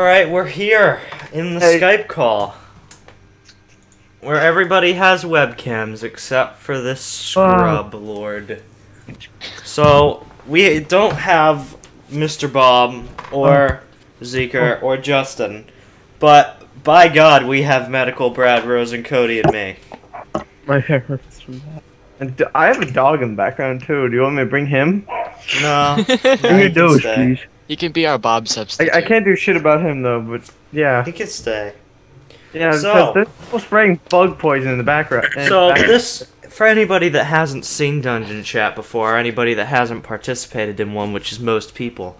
Alright, we're here in the Skype call where everybody has webcams except for this scrub lord. So, we don't have Mr. Bob or Zeker or Justin, but by God, we have Medical Brad, Rose, and Cody and me. My hair hurts from that. And I have a dog in the background too. Do you want me to bring him? No. Bring those, please. He can be our Bob substitute. I can't do shit about him though, but yeah. He can stay. Yeah, so this was spraying bug poison in the background. So this, for anybody that hasn't seen Dungeon Chat before, or anybody that hasn't participated in one, which is most people,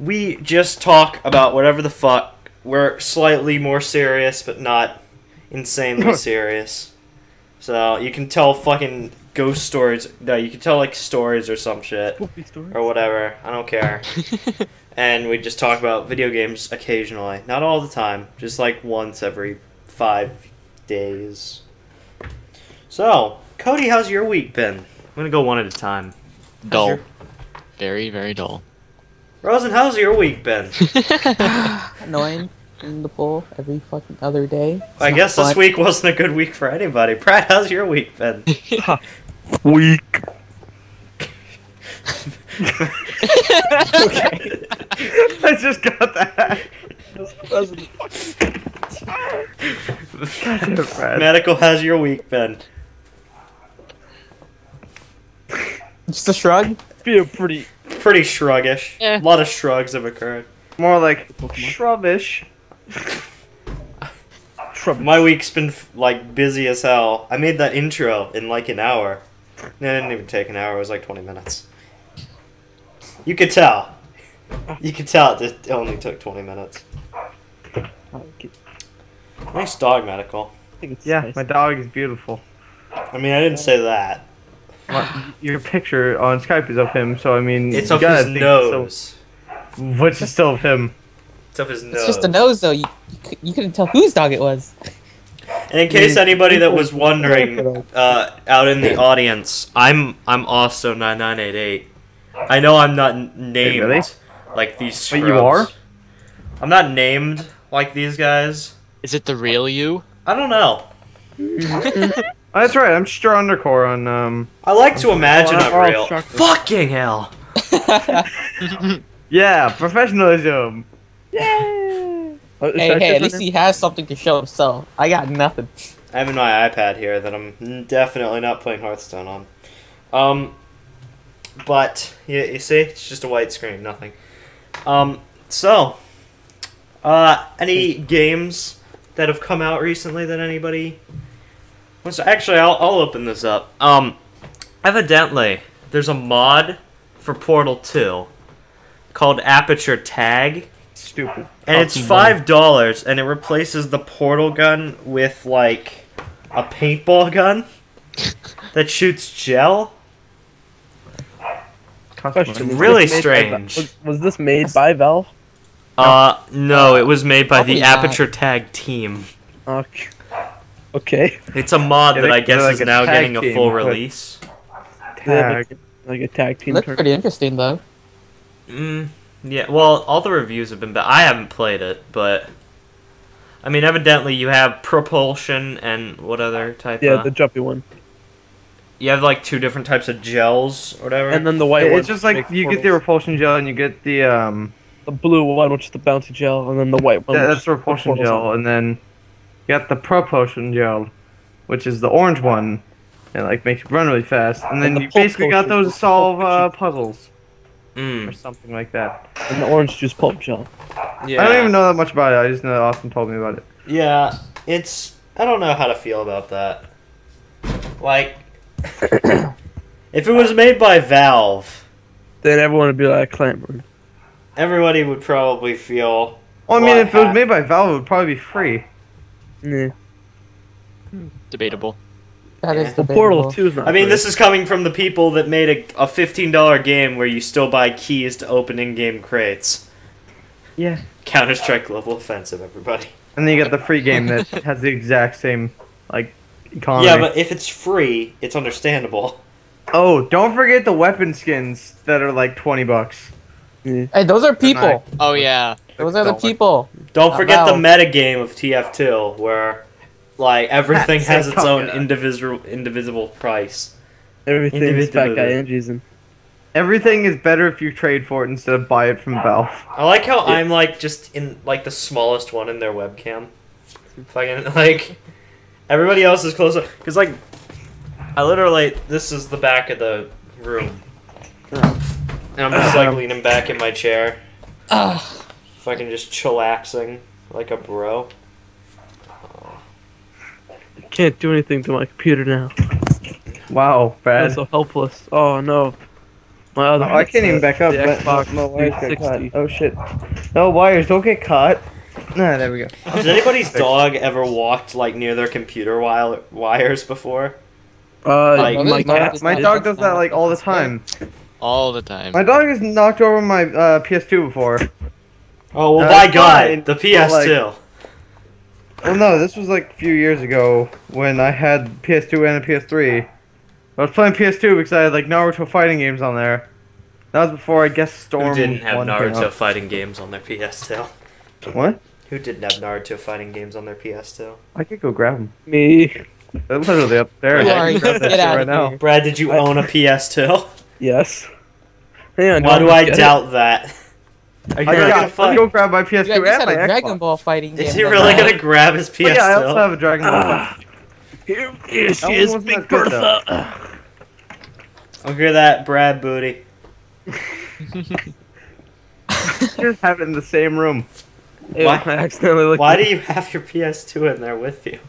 we just talk about whatever the fuck. We're slightly more serious, but not insanely serious. So you can tell fucking ghost stories. No, you can tell like stories or some shit or whatever. I don't care. And we just talk about video games occasionally, not all the time, just like once every 5 days. So, Cody, how's your week been? I'm gonna go one at a time. Dull, very, very dull. Rosen, how's your week been? Annoying. In the bowl every fucking other day. It's I guess this week wasn't a good week for anybody. Brad, how's your week been? Week. Okay. I just got that. Medical, how's your week been? Just a shrug? Feel pretty shruggish. Yeah. A lot of shrugs have occurred. More like shrubbish. My week's been like busy as hell. I made that intro in like an hour. No, it didn't even take an hour. It was like 20 minutes. You could tell. You could tell it only took 20 minutes. Nice dog, Medical. Yeah, my dog is beautiful. I mean, I didn't say that. Your picture on Skype is of him, so I mean, it's of his nose, which is still of him. It's up his nose. It's just a nose, though. You couldn't tell whose dog it was. And in case anybody that was wondering, out in the audience, I'm austo9988. I know I'm not named like these scrubs. But you are? I'm not named like these guys. Is it the real you? I don't know. That's right. I'm just your undercore on. I like to imagine I'm real. Fucking hell. Yeah, professionalism. Yay! Hey, at least he has something to show himself. I got nothing. I have my iPad here that I'm definitely not playing Hearthstone on. But, you see? It's just a white screen, nothing. Any games that have come out recently that anybody wants to... Actually, I'll open this up. Evidently, there's a mod for Portal 2 called Aperture Tag. Stupid. And it's $5, and it replaces the portal gun with, like, a paintball gun that shoots gel. It's really strange. Was this made by Valve? No, it was made by the Aperture Tag team. Okay. It's a mod that I guess is now getting a full release. Like a tag team. That's pretty interesting, though. Yeah, well, all the reviews have been bad. I haven't played it, but... I mean, evidently you have propulsion and what other type of... Yeah, the jumpy one. You have, like, two different types of gels or whatever. And then the white one. It's just like, you get the repulsion gel and you get the, the blue one, which is the bouncy gel, and then the white one. Yeah, that's the repulsion gel, and then you got the propulsion gel, which is the orange one. And, like, makes you run really fast. And then you basically got those to solve, puzzles. Or something like that. And the orange juice pulp gel. Yeah. I don't even know that much about it. I just know that Austin told me about it. Yeah, it's... I don't know how to feel about that. Like, if it was made by Valve... Then everyone would be like clamored. Everybody would probably feel... Well, I mean, if it was made by Valve, it would probably be free. Yeah. Debatable. That is the Portal 2 is not free. This is coming from the people that made a $15 game where you still buy keys to open in-game crates. Yeah. Counter-Strike level offensive, everybody. And then you got the free game that has the exact same, like, economy. Yeah, but if it's free, it's understandable. Oh, don't forget the weapon skins that are like $20. Hey, those are people. Oh yeah, those are the people. Don't forget the metagame of TF2, where like everything has its own indivisible price. Everything is back guy energies and everything is better if you trade for it instead of buy it from Valve. I like how I'm like just in like the smallest one in their webcam. Fucking like everybody else is closer because like I literally this is the back of the room. And I'm just like leaning back in my chair. Fucking just chillaxing like a bro. I can't do anything to my computer now. Wow, Brad. I'm so helpless. Oh no. My other I can't even back up. Xbox, my wires got caught. Oh shit. No wires, don't get caught. Nah, there we go. Has anybody's dog ever walked like near their computer wires before? Like, my dog does that like all the time. All the time. My dog has knocked over my PS2 before. Oh, well, by God, the PS2. Like, well, no, this was like a few years ago when I had PS2 and a PS3. I was playing PS2 because I had like Naruto fighting games on there. That was before, I guess, Storm. Who didn't have Naruto fighting games on their PS2? What? Who didn't have Naruto fighting games on their PS2? I could go grab them. Me. They're literally up there. Get out right now. Brad, did you own a PS2? Yes. Hang on, why do I doubt that? Are you gonna go grab my PS2 and my Xbox? Dragon Ball fighting game. Is he really gonna grab his PS2? Yeah, I also have a Dragon Ball fighting game. Here she is, Big Bertha. I'll hear that, Brad Booty. Just have it in the same room. Why do you have your PS2 in there with you?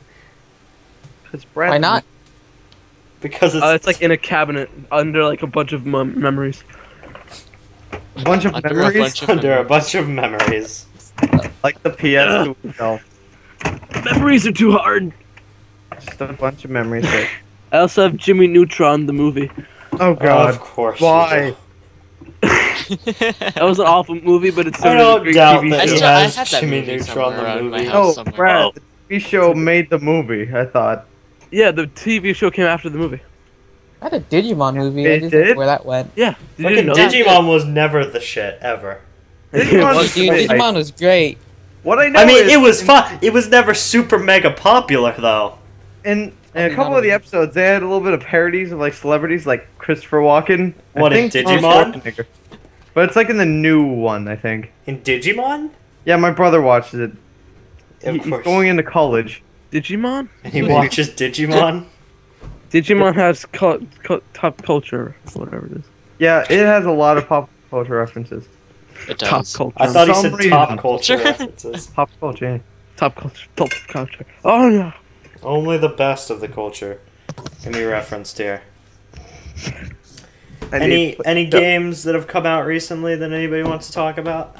Because Brad. Why not? Because it's like in a cabinet under like a bunch of memories. A bunch of memories? Under a bunch of memories. Like the PS2 itself. Memories are too hard. Just a bunch of memories. Right? I also have Jimmy Neutron, the movie. Oh god. Of course. Why? That was an awful movie, but it's I don't doubt that it has Jimmy Neutron, the movie. Oh, Brad, the TV show made the movie, I thought. Yeah, the TV show came after the movie. I had a Digimon movie. It did? Where that went. Yeah. Fucking Digimon was never the shit, ever. Digimon was great. Digimon was great. What I know is, it was fun. It was never super mega popular, though. In a couple of the episodes, they had a little bit of parodies of, like, celebrities, like Christopher Walken. What, in Digimon? But it's, like, in the new one, I think. In Digimon? Yeah, my brother watches it. Of course. He's going into college. Digimon? And he watches Digimon? Digimon has top culture, whatever it is. Yeah, it has a lot of pop culture references. It does. Top culture. I thought he said top culture references. Pop culture, yeah. Top culture. Top culture. Oh, yeah. Only the best of the culture can be referenced here. Any games that have come out recently that anybody wants to talk about?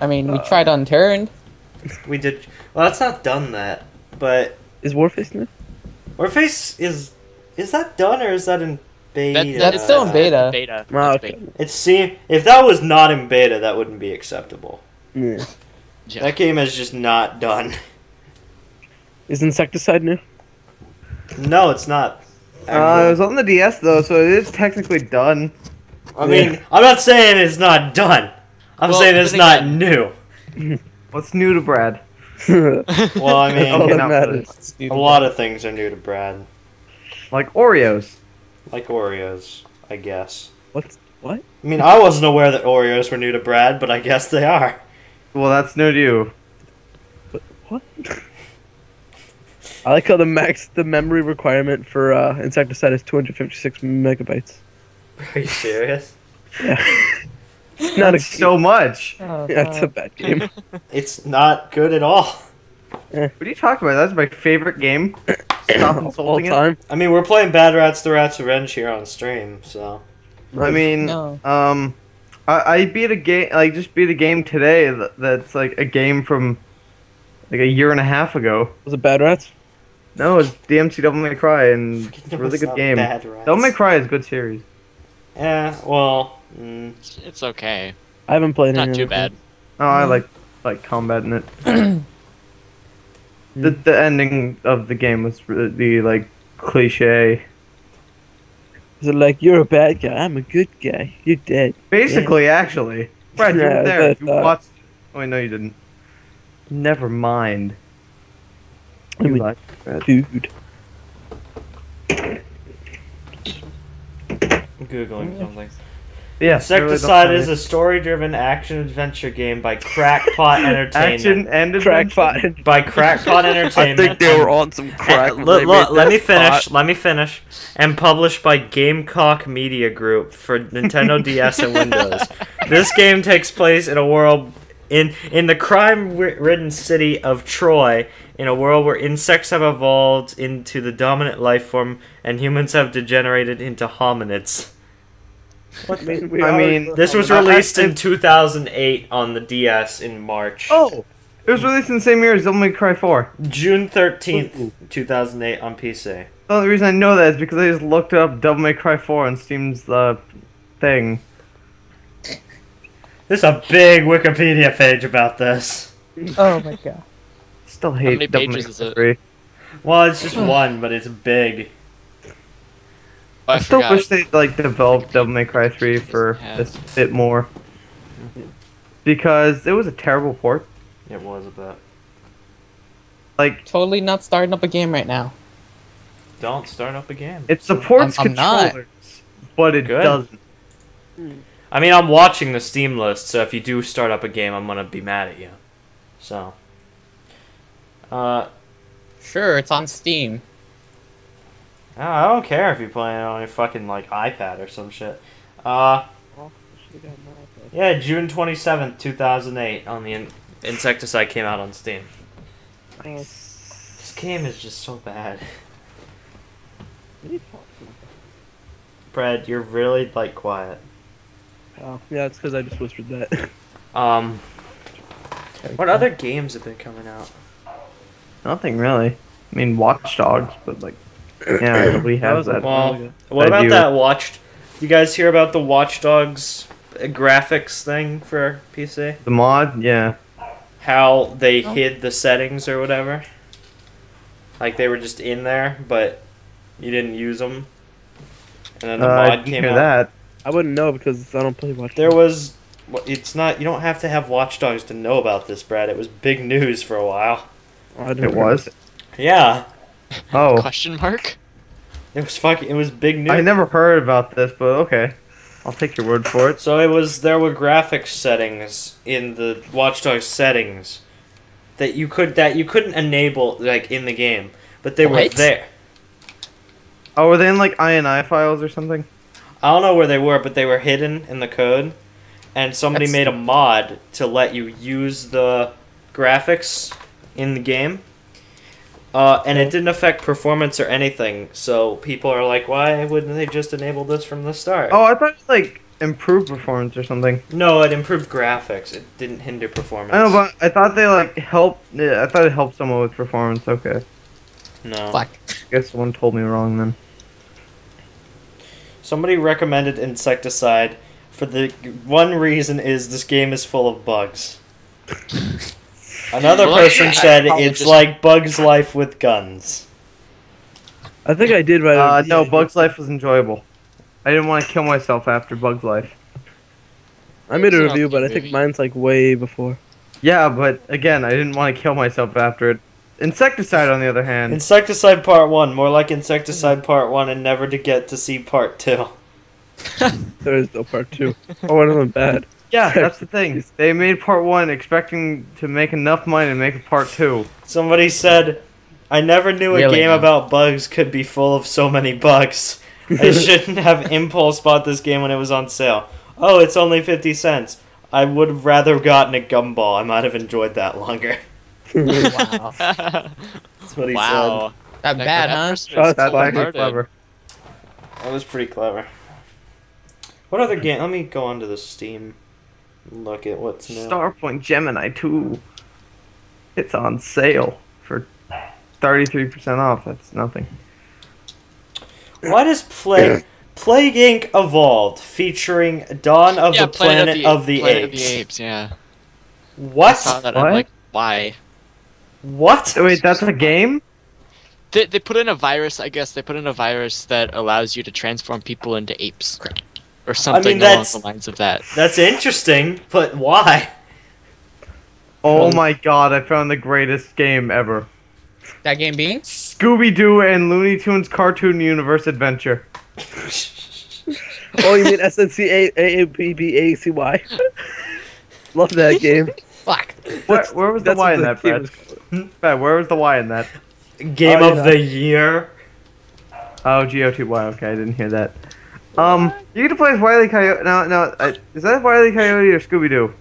I mean, we tried Unturned. We did. Well, that's not done that. But is Warface new? Warface is that done or is that in beta? That's still in beta. Wow, okay. It's if that was not in beta, that wouldn't be acceptable. Yeah. That game is just not done. Is Insecticide new? No, it's not. It was on the DS though, so it is technically done. I mean, I'm not saying it's not done. I'm saying it's not new. What's new to Brad? Well, I mean, a lot of things are new to Brad. Like Oreos. I guess. What? I mean, I wasn't aware that Oreos were new to Brad, but I guess they are. Well, that's new to you. But what? I like how the memory requirement for Insecticide is 256 megabytes. Are you serious? Yeah. It's not so much. Oh, yeah, it's a bad game. It's not good at all. What are you talking about? That's my favorite game. Stop all time. I mean, we're playing Bad Rats: The Rats Revenge here on stream, so. I mean, I beat a game just beat a game today that's like a game from like a year and a half ago. Was it Bad Rats? No, it's DMC Devil May Cry, and it's a really good game. Bad Rats. Devil May Cry is a good series. Yeah, well. It's okay. I haven't played it. Not too bad. Oh, I like combat in it. The ending of the game was really like cliche. Is it like you're a bad guy? I'm a good guy. You're dead. Basically, actually. Brad, you were there. But, you watched. Oh, no, you didn't. Never mind. You lied, Brad. Dude. Googling something. Yeah, Insecticide is a story-driven action-adventure game by Crackpot Entertainment. By Crackpot Entertainment. I think they were on some crack. Let me finish. And published by Gamecock Media Group for Nintendo DS and Windows. This game takes place in a world in the crime-ridden city of Troy, in a world where insects have evolved into the dominant life form and humans have degenerated into hominids. I mean, this was released in 2008 on the DS in March. Oh, it was released in the same year as Devil May Cry 4. June 13th, 2008 on PC. The only reason I know that is because I just looked up Devil May Cry 4 on Steam's thing. There's a big Wikipedia page about this. Oh my god. Still hate. How many pages is it? Well, it's just one, but it's big. I still wish they developed Devil May Cry 3 for a bit more, because it was a terrible port. It was a bit. Like totally not starting up a game right now. Don't start up a game. It supports controllers, but it doesn't. I mean, I'm watching the Steam list, so if you do start up a game, I'm gonna be mad at you. So. Sure, it's on Steam. I don't care if you're playing it on your fucking, iPad or some shit. Yeah, June 27th, 2008, on the Insecticide came out on Steam. Nice. This game is just so bad. Brad, you're really, quiet. Oh, yeah, it's because I just whispered that. What other games have been coming out? Nothing, really. I mean, Watch Dogs, but, yeah, we have that. Well, what about that you guys hear about the Watch Dogs graphics thing for PC? The mod? Yeah. How they hid the settings or whatever. Like, they were just in there, but you didn't use them. And then the mod came out. That. I wouldn't know because I don't play Watch Dogs. There was... It's not... You don't have to have Watch Dogs to know about this, Brad. It was big news for a while. It was? Yeah. Oh. Question mark? It was fucking... It was big news. I never heard about this, but okay. I'll take your word for it. So it was... There were graphics settings in the Watch Dogs settings that you could... That you couldn't enable, in the game. But they were there. Oh, were they in, INI files or something? I don't know where they were, but they were hidden in the code. And somebody made a mod to let you use the graphics in the game, and it didn't affect performance or anything, so people are like, why wouldn't they just enable this from the start? Oh, I thought it improved performance or something. No, it improved graphics. It didn't hinder performance. I know, but I thought they, helped... Yeah, I thought it helped someone with performance. Okay. No. Fuck. I guess someone told me wrong, then. Somebody recommended Insecticide for the one reason is this game is full of bugs. Another person said it's like Bug's Life with guns. I think I did, right? No, Bug's Life was enjoyable. I didn't want to kill myself after Bug's Life. I made a review, but I think mine's way before. Yeah, but again, I didn't want to kill myself after it. Insecticide, on the other hand. Insecticide Part 1, more like Insecticide Part 1 and never to get to see Part 2. There is no Part 2. Oh, I wasn't bad. Yeah, that's the thing. They made Part 1 expecting to make enough money to make a Part 2. Somebody said, I never knew a game about bugs could be full of so many bugs. I shouldn't have impulse bought this game when it was on sale. Oh, it's only 50 cents. I would have rather gotten a gumball. I might have enjoyed that longer. Wow. That's what he said. Not bad, huh? Oh, that's actually clever. That was pretty clever. What other game? Let me go onto the Steam. Look at what's new. Starpoint Gemini 2. It's on sale for 33% off. That's nothing. Why does Plague Inc. Evolved featuring Dawn of the Planet of the Apes? Yeah. What? I saw that. I'm like, why? What? Wait, that's a game? They put in a virus. I guess they put in a virus that allows you to transform people into apes. Or something along the lines of that. That's interesting, but why? Oh my god, I found the greatest game ever. That game being? Scooby-Doo and Looney Tunes Cartoon Universe Adventure. Oh, you mean SNCAABBACY? Love that game. Fuck. Where was the Y in that, Brad? Brad, where was the Y in that? Game of the year. Oh, G-O-T-Y, okay, I didn't hear that. You get to play as Wile E. Coyote. No, is that Wile E. Coyote or Scooby-Doo?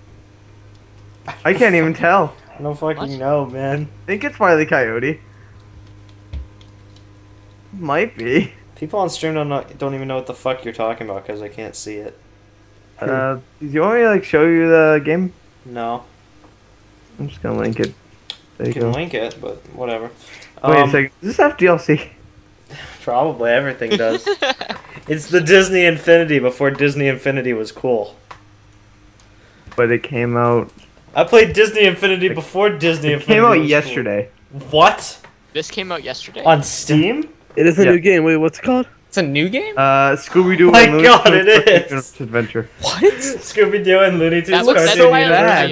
I can't even tell. I don't fucking know, man. I think it's Wile E. Coyote. Might be. People on stream don't even know what the fuck you're talking about because I can't see it. Do you want me to like show you the game? No. I'm just gonna link it. You can link it, but whatever. Wait a second. Does this have DLC? Probably everything does. It's the Disney Infinity before Disney Infinity was cool. But it came out. I played Disney Infinity before Disney Infinity. It came out yesterday. Cool. What? This came out yesterday. On Steam? It is a new game. Wait, what's it called? It's a new game? Scooby-Doo and Looney Tunes. It is! Adventure. What? Scooby-Doo and Looney Tunes. That looks so bad.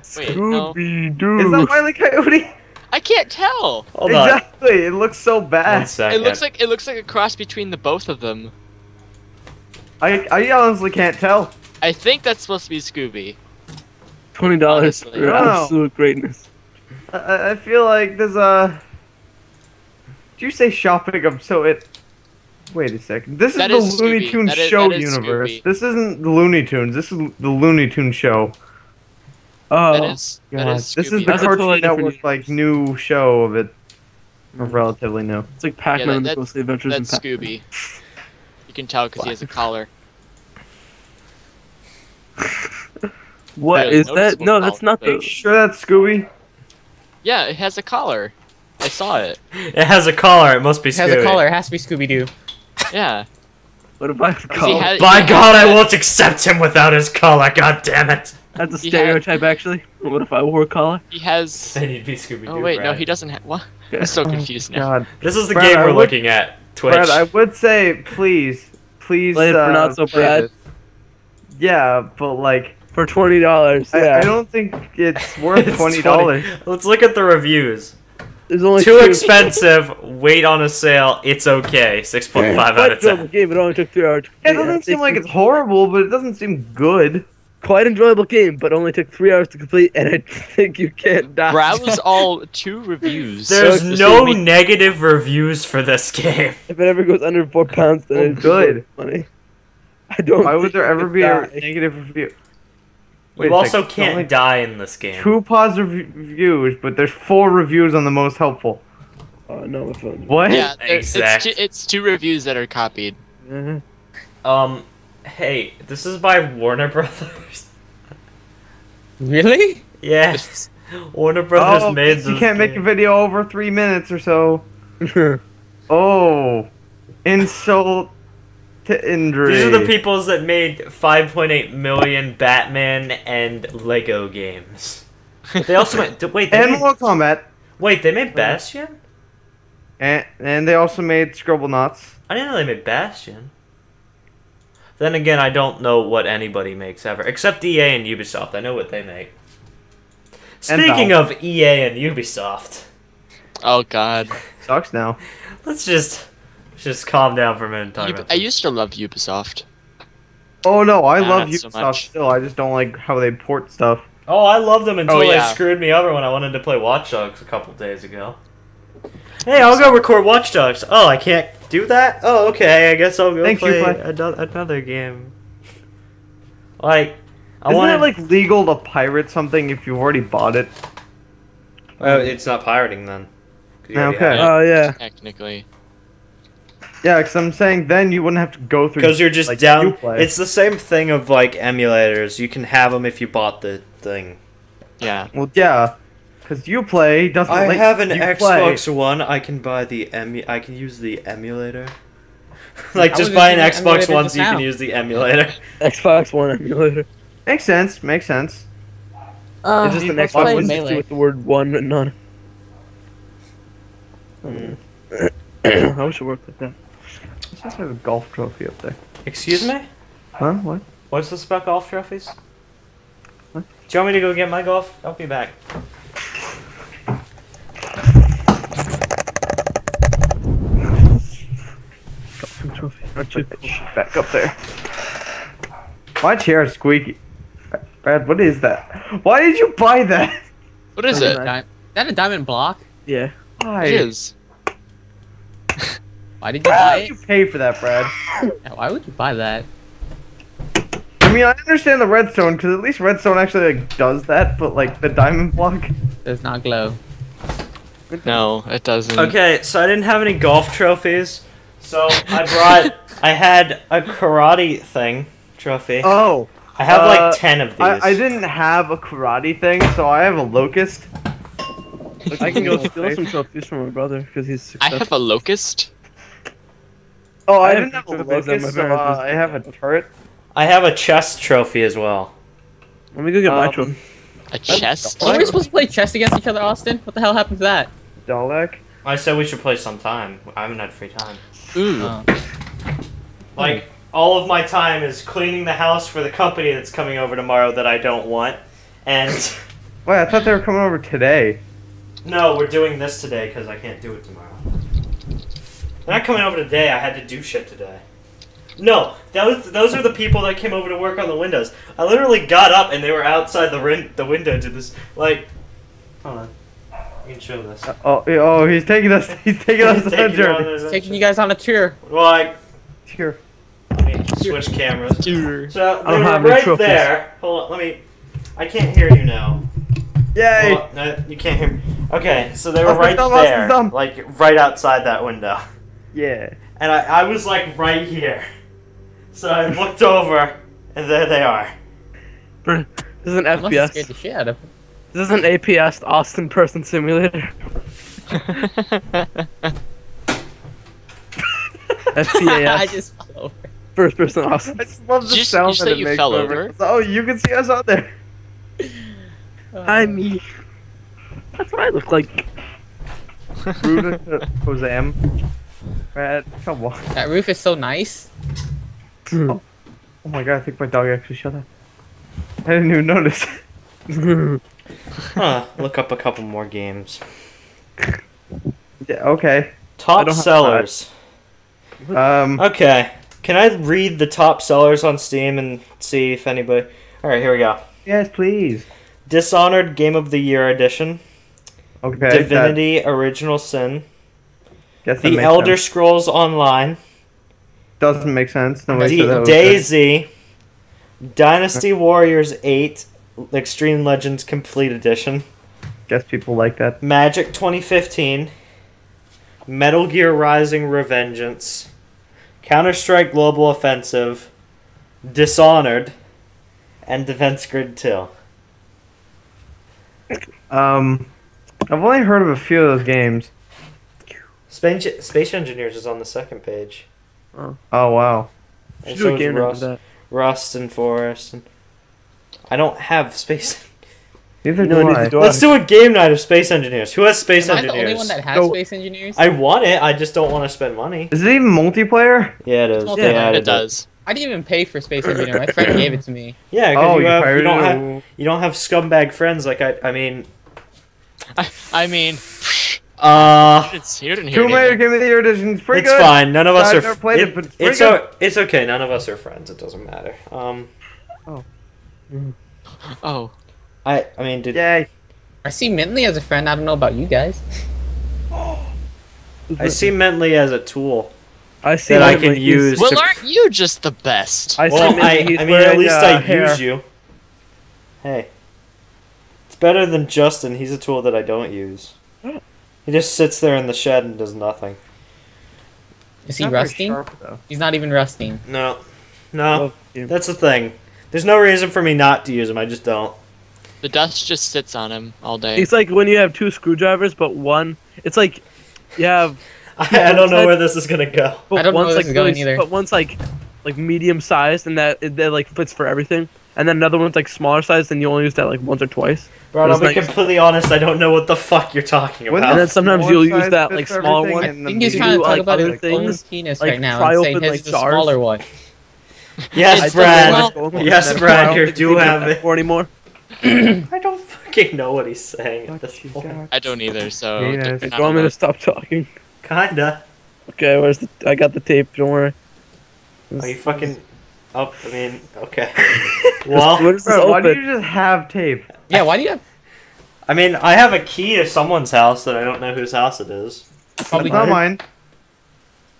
Scooby-Doo. Is that Wile E. Coyote? I can't tell. Hold exactly. On. It looks so bad. It looks like a cross between the both of them. I honestly can't tell. I think that's supposed to be Scooby. $20 for absolute greatness. I feel like there's a... Did you say shopping? I'm so it... Wait a second. This is the Looney Tunes show universe. Scooby. This isn't the Looney Tunes. This is the Looney Tunes show. Oh, that is this is the Cartoon Network like new show of it. Relatively new. It's like Pac-Man and the Adventures in Pac-Man. Scooby. You can tell because he has a collar. What is that? No, that's not the... Sure that's Scooby? Yeah, it has a collar. I saw it. It has a collar. It must be Scooby. It has a collar. It has to be Scooby-Doo. Yeah. What about the collar? By God, I won't accept him without his collar. God damn it. That's a stereotype, actually. What if I wore a collar? He has... Then he'd be Scooby-Doo, oh, wait, Brad. No, he doesn't have... What? I'm so confused now. God. This is the Brad, game we're looking at, Twitch. Brad, I would say, please... Play it for not so bad. Yeah, but, like... For $20, yeah. I don't think it's worth it's $20. Let's look at the reviews. There's only too expensive, wait on a sale, it's okay. 6.5 out of 10. Game, it only took 3 hours. It doesn't seem like it's horrible, but it doesn't seem good. Quite enjoyable game, but only took 3 hours to complete, and I think you can't die. Browse all 2 reviews. There's no negative reviews for this game. If it ever goes under £4, then it's good. Funny. I don't. Why would there ever be a negative review? Wait, you also can't die in this game. 2 positive reviews, but there's 4 reviews on the most helpful. No, my phone. What? Yeah, exactly. It's 2 reviews that are copied. Mm-hmm. Hey, this is by Warner Brothers. Really? Yes. Warner Brothers made this. You can't make a video over 3 minutes or so. Oh. Insult to injury. These are the peoples that made 5.8 million Batman and Lego games. But they also made... Wait, they made Mortal Kombat. Wait, they made Bastion? And they also made Scribblenauts. I didn't know they made Bastion. Then again, I don't know what anybody makes ever, except EA and Ubisoft. I know what they make. Speaking of EA and Ubisoft, oh god, sucks now. Let's just calm down for a minute and talk about. I used to love Ubisoft. Oh no, I love Ubisoft still. I just don't like how they port stuff. Oh, I love them until they screwed me over when I wanted to play Watch Dogs a couple days ago. Hey, I'll go record Watch Dogs. Oh, I can't do that? Oh, okay. I guess I'll go play another game. Like, isn't it like legal to pirate something if you've already bought it? Well, it's not pirating then. Okay. Oh yeah. Technically. Yeah, because I'm saying then you wouldn't have to go through. Because you're just like, down. It's the same thing of like emulators. You can have them if you bought the thing. Yeah. Well, yeah. Because Uplay doesn't. I have an Xbox One. I can buy the I can use the emulator. Like just buy an Xbox One so you can use the emulator. Xbox One emulator. Makes sense. Makes sense. It's just an Xbox One with the word one written on it. I wish it worked like that. Let's just have a golf trophy up there. Excuse me? Huh? What? What's this about golf trophies? What? Do you want me to go get my golf? I'll be back. Aren't you back up there? My chair is squeaky. Brad, what is that? Why did you buy that? What is it? Is that a diamond block? Yeah. Why? It is. Why did you buy it? Why did you pay for that, Brad? Yeah, why would you buy that? I mean, I understand the redstone, because at least redstone actually like does that, but like the diamond block does not glow. No, it doesn't. Okay, so I didn't have any golf trophies. So I had a karate thing trophy. Oh, I have like 10 of these. I didn't have a karate thing, so I have a locust. I can go steal some trophies from my brother because he's successful. I have a locust. Oh, I didn't have a locust. So, I have a turret. I have a chess trophy as well. Let me go get my trophy. A chess? Are we supposed to play chess against each other, Austin? What the hell happened to that? Dalek. I said we should play sometime. I haven't had free time. Ooh. Like, all of my time is cleaning the house for the company that's coming over tomorrow that I don't want, and... Wait, I thought they were coming over today. No, we're doing this today because I can't do it tomorrow. They're not coming over today, I had to do shit today. No, those are the people that came over to work on the windows. I literally got up and they were outside the window to this, like... Hold on. You can show this. Oh, he's taking us. He's taking you guys on a tour. Like, tour. Let me switch cameras. Tour. So they were right there. Hold on, let me. I can't hear you now. Yay! Hold on, no, you can't hear me. Okay, so they were right there, like right outside that window. Yeah. And I was like right here, so I looked over, and there they are. This is an FPS. Scared the shit out of him. This is an APS Austin Person Simulator. FPAS. I just fell over. First person Austin. I just love the sound that it makes. Fell over. Oh, you can see us out there. Hi, me. That's what I look like. Rude Kozam. Brad, come on. That roof is so nice. Oh. Oh my god, I think my dog actually shut up. I didn't even notice. Huh, look up a couple more games. Yeah, okay. Top sellers. Okay. Can I read the top sellers on Steam and see if anybody... Alright, here we go. Yes, please. Dishonored Game of the Year Edition. Okay. Divinity Original Sin. The Elder Scrolls Online. Doesn't make sense. No way. DayZ. Dynasty Warriors 8. Extreme Legends Complete Edition. Guess people like that. Magic 2015. Metal Gear Rising Revengeance. Counter-Strike Global Offensive. Dishonored. And Defense Grid 2. I've only heard of a few of those games. Space Engineers is on the second page. Oh, wow. And so is Rust and Forest and... I don't have space. Neither do I. Let's do a game night of Space Engineers. Who has Space Engineers? Am I the only one that has Space Engineers? I want it. I just don't want to spend money. Is it even multiplayer? Yeah, it is. Multiplayer. Yeah, it does. I didn't even pay for Space Engineer. My friend gave it to me. Yeah, because you don't have scumbag friends like I. I mean, I mean. Tomb Raider Game of the Year Edition is pretty good. It's fine. None of us are. I've never played it, but it's okay. None of us are friends. It doesn't matter. Oh. Oh, I mean, did I see Mentley as a friend? I don't know about you guys. I see Mentley as a tool that I can use. Well, aren't you just the best? I mean, at least I use you. Hey, it's better than Justin. He's a tool that I don't use. He just sits there in the shed and does nothing. Is he rusting? Sharp, he's not even rusting. No, no, that's the thing. There's no reason for me not to use him, I just don't. The dust just sits on him all day. It's like when you have two screwdrivers, but one... It's like, you have... I don't know where this is gonna go. I don't know where this is going either. But one's like medium-sized, and that like fits for everything. And then another one's like smaller-sized, and you only use that like once or twice. Bro, I'll be completely honest, I don't know what the fuck you're talking about. And then sometimes you'll use that like smaller one. I think he's trying to talk about his own penis right now and say his is a smaller one. Yes, Brad. Yes, Brad. You do have it. Or anymore. I don't fucking know what he's saying at this point. I don't either. So yeah, you want me to stop talking? Kinda. Okay, where's the? I got the tape. Don't worry. Are you fucking? Oh, I mean, okay. Well, bro, why do you just have tape? Yeah, why do you have... I mean, I have a key to someone's house that I don't know whose house it is. Probably not mine.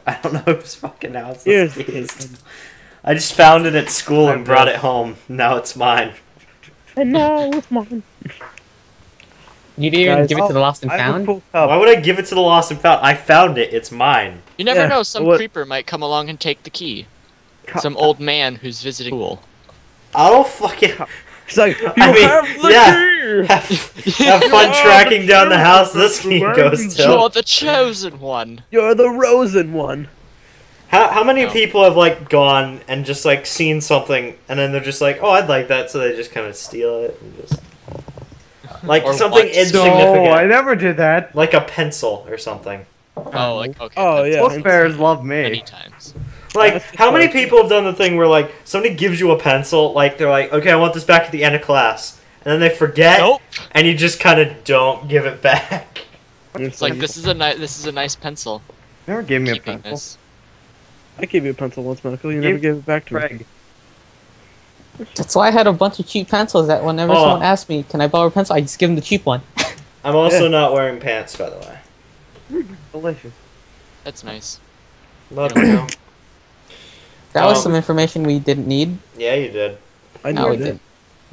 I don't know whose fucking house this is. I just found it at school and brought it home. Now it's mine. And now it's mine. You didn't even give it to the lost and found? Why would I give it to the lost and found? I found it. It's mine. You never know. Some creeper might come along and take the key. Some old man who's visiting school. I don't fucking... He's like, you have the key! Have fun tracking down the house this key goes to. You're the chosen one. You're the rosen one. How many people have, like, gone and just, like, seen something, and then they're just like, oh, I'd like that, so they just kind of steal it and just... Like, something insignificant. No, I never did that. Like a pencil or something. Oh, like, okay. Oh, yeah. Both bears love me. Many times. Like, how many people have done the thing where, like, somebody gives you a pencil, like, they're like, okay, I want this back at the end of class. And then they forget, and you just kind of don't give it back. It's like, this is a nice pencil. You never gave me a pencil. This. I gave you a pencil once, Michael. You never gave it back to me. That's why I had a bunch of cheap pencils that whenever someone asked me, can I borrow a pencil, I just give them the cheap one. I'm also not wearing pants, by the way. Delicious. That's nice. Love it now. That was some information we didn't need. Yeah, you did. I know we did.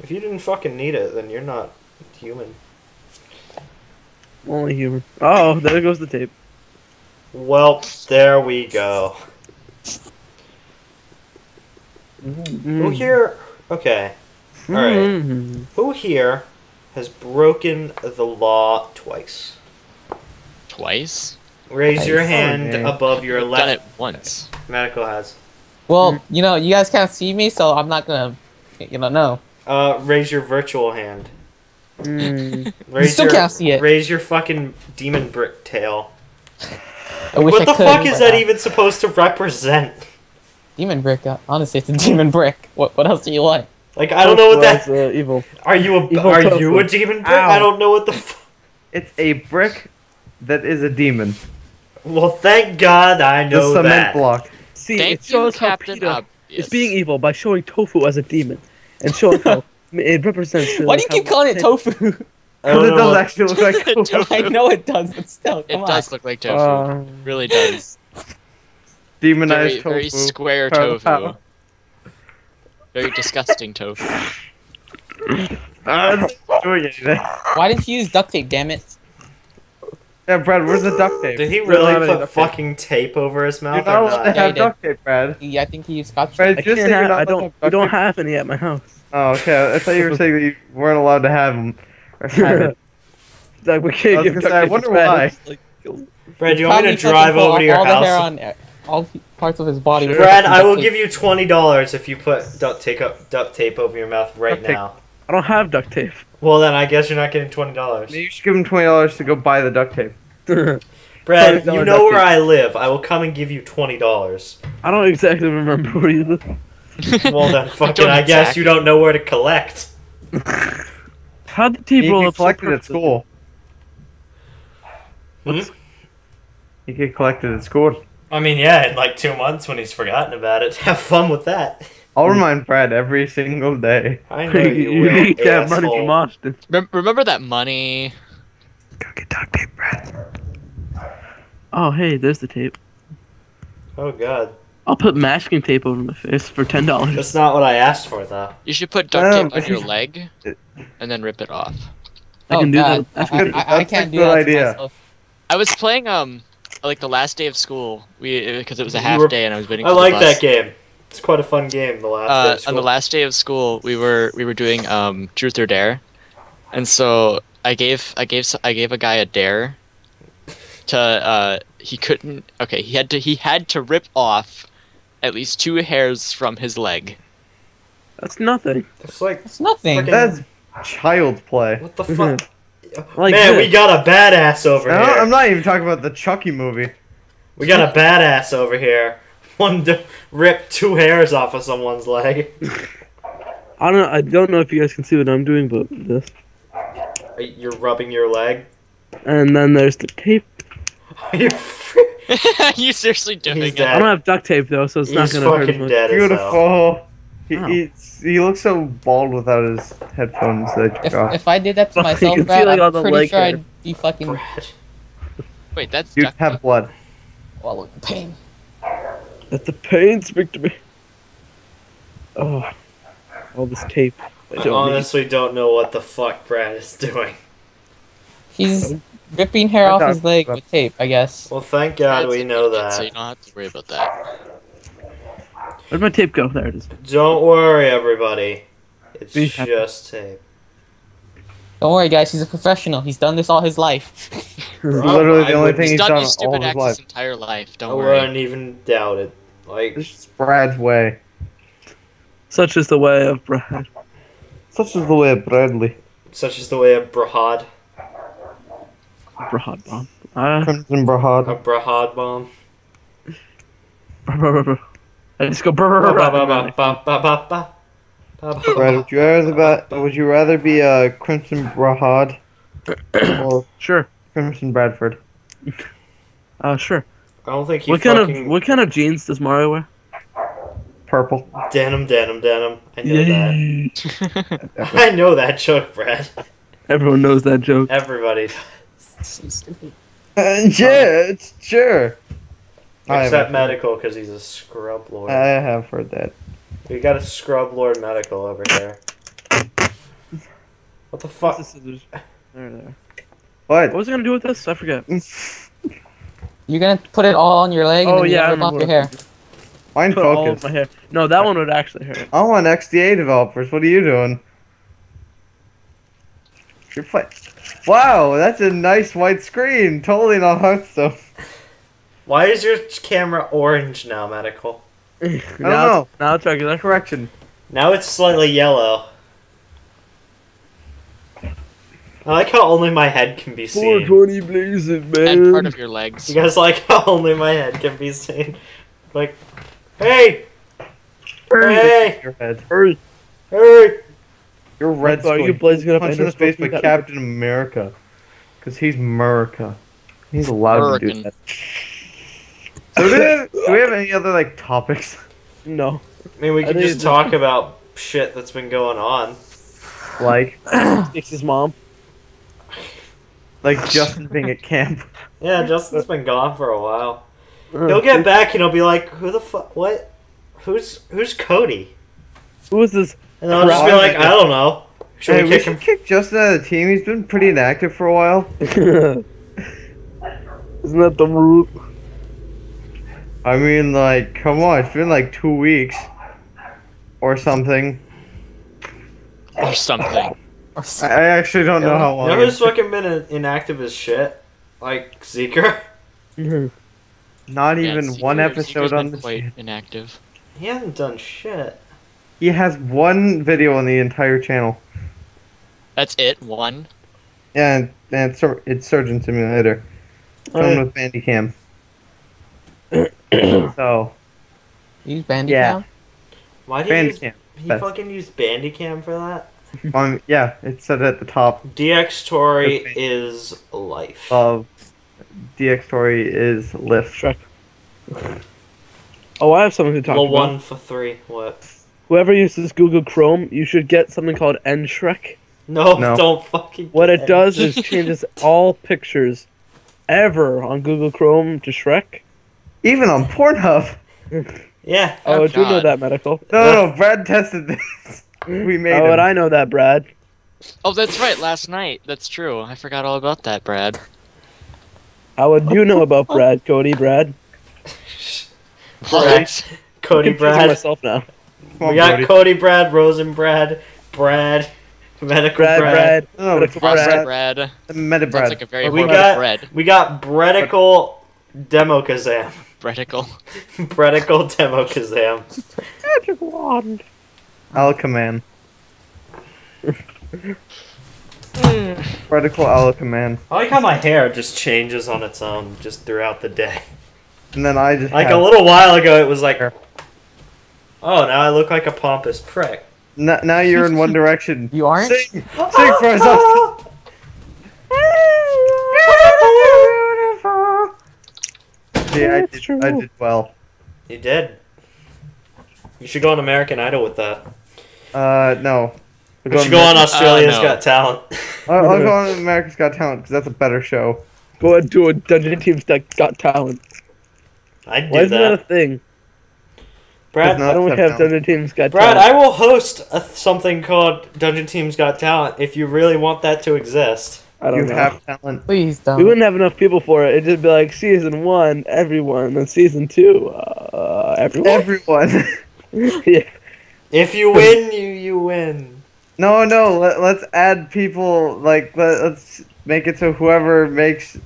If you didn't fucking need it, then you're not human. Only human. Oh, there goes the tape. Well, there we go. Who here... Okay. Alright. Who here has broken the law twice? Twice? Raise your hand above your left. Done it once. Medical has. Well, you know, you guys can't see me, so I'm not gonna, you know, no. Raise your virtual hand. You still can't see it. Raise your fucking demon brick tail. What the fuck is that even supposed to represent? Demon brick, honestly, it's a demon brick. What else do you want? Like, I don't know what that... evil. Are you a demon brick? Ow. I don't know what the fuck. It's a brick that is a demon. Well, thank God I know that. The cement block. See, it shows how Peter is being evil by showing tofu as a demon, and showing how it represents. Why do you keep calling it tofu? Because it does actually look like tofu. I know it does, but still, it does look like tofu. It really does. Demonized tofu. Very square tofu. Very disgusting tofu. Why didn't you use duct tape? Damn it. Yeah, Brad, where's the duct tape? Did he really put fucking tape over his mouth? You're not allowed to have duct tape, Brad. Yeah, I think he used scotch tape. Brad, just say you're not allowed to have duct tape. I don't have any at my house. Oh, okay. I thought you were saying that you weren't allowed to have them. Like, we can't give duct tape. I wonder why. Brad, do you want me to drive over to your house? All parts of his body. Brad, I will give you $20 if you put duct tape over your mouth right now. I don't have duct tape. Well, then I guess you're not getting $20. You should give him $20 to go buy the duct tape. Brad, you know where I live. I will come and give you $20. I don't exactly remember where you live. Well, then, fucking, I guess you don't know where to collect. How did people collect it at school? You get collected at school. I mean, yeah, in like 2 months when he's forgotten about it. Have fun with that. I'll remind Brad every single day. I know you will, yeah, money from Austin. Remember that money. Go get duct tape, Brad. Oh, hey, there's the tape. Oh, God. I'll put masking tape over my face for $10. That's not what I asked for, though. You should put duct tape on your leg and then rip it off. I can do that. I can't do that to myself. I was playing, like, the last day of school, because it was a half day and I was waiting for the bus. I like that game. It's quite a fun game. The last day of school. On the last day of school, we were doing Truth or Dare, and so I gave a guy a dare. To he couldn't. Okay, he had to rip off at least 2 hairs from his leg. That's nothing. It's like that's nothing. Freaking... That's child play. What the fuck? Like, man, we got a badass over here. I'm not even talking about the Chucky movie. We got a badass over here. one to rip 2 hairs off of someone's leg. I don't know if you guys can see what I'm doing, but this. You're rubbing your leg. And then there's the tape. Are you you seriously doing it? I don't have duct tape though, so it's not gonna hurt much. Dead beautiful. He looks so bald without his headphones. That if I did that to myself, Brad, I'm pretty sure I'd be fucking. Brad. Wait, that's you have blood. Oh, look, the pain. Let the pain speak to me. Oh, all this tape. I honestly don't know what the fuck Brad is doing. He's ripping hair off his leg with tape, I guess. Well, thank God we know that. So you don't have to worry about that. Where'd my tape go? There it is. Don't worry, everybody. It's just tape. Don't worry, guys. He's a professional. He's done this all his life. Literally the only thing he's done all his life. Entire life. Don't worry. I wouldn't even doubt it. Like, this is Brad's way. Such is the way of Brad. Such is the way of Bradley. Such is the way of Brahad. Brahad bomb. Crimson Brahad. A Brahad bomb. I just go. Brad, would you rather be a Crimson Brahad or sure Crimson Bradford? Sure. I don't think he. What kind of jeans does Mario wear? Purple. Denim, denim, denim. I know that. I know that joke, Brad. Everyone knows that joke. Everybody does. So stupid. It's sure. Except Medical, because he's a scrub lord. I have heard that. We got a scrub lord Medical over here. What the fuck? There. What was I gonna do with this? I forget. You're gonna put it all on your leg and then you rip off your hair. Mine focus. No, that one would actually hurt. I want XDA developers. What are you doing? Your foot. Wow, that's a nice white screen. Totally not hot stuff. Why is your camera orange now, Medical? I don't know. Now it's regular. Correction. Now it's slightly yellow. I like how only my head can be seen. 420 blazes, man. And part of your legs. You guys like how only my head can be seen? Like, hey! Hey! Your head. Hurry! Hurry! Your red squad. You punch in his face by Captain America. Because he's America. He's allowed to do that. So do we have any other like topics? No. I mean, we could just talk about shit that's been going on. Like Dixie's mom. Like Justin being at camp. Yeah, Justin's been gone for a while. He'll get back and he'll be like, "Who the fuck? What? Who's Cody? Who is this?" And I'll just be like, "I don't know." Hey, we should kick Justin out of the team. He's been pretty inactive for a while. Isn't that the root? I mean, like, come on, it's been like 2 weeks. Or something. Or something. I actually don't know how long. Never just fucking been inactive as shit. Like, Zeker. Not even one episode on the quite inactive. He hasn't done shit. He has one video on the entire channel. That's it? One? Yeah, and it's Surgeon Simulator. Someone with Bandicam. So, use Bandicam. Yeah. Why did he fucking use Bandicam for that? Yeah, it said at the top. DxTory is life. DxTory is lift. Oh, I have something to talk about. Well, 1 for 3. What? Whoever uses Google Chrome, you should get something called Nshrek. No, don't fucking. What it does is changes all pictures ever on Google Chrome to Shrek. Even on Pornhub. Yeah. Oh, do you know that, Medical? No, Brad tested this. We made it. Oh, and I know that, Brad. Oh, that's right. Last night. That's true. I forgot all about that, Brad. How would you know about Brad, Cody, Brad? Brad. Cody, Brad. Myself now. We got Cody, Brad, Rosenbrad, Brad, Medical Brad. Oh, Medical Brad. Medical Brad. That's like a very horrible bread. We got Bredical. Demo Kazam. Bredical. Bredical Demo Kazam. Magic wand. Alchemand. Bredical Alchemand. I like how my hair just changes on its own just throughout the day. And then I just like a little while ago, it was like, oh, now I look like a pompous prick. Now you're in One Direction. You aren't. Sing for us, Austin. Yeah, I did well. You did. You should go on American Idol with that. No. You should go on Australia's Got Talent. I'll go on America's Got Talent because that's a better show. Go and do a Dungeonteam's Got Talent. I'd do that. Why isn't that a thing? Brad, I don't have Dungeonteam's Got Talent. Brad, I will host something called Dungeonteam's Got Talent if you really want that to exist. I don't know. You have talent. Please don't. We wouldn't have enough people for it. It'd just be like season 1, everyone, and season 2, everyone. Everyone. Yeah. If you win, you win. No. Let's add people. Like let's make it so whoever makes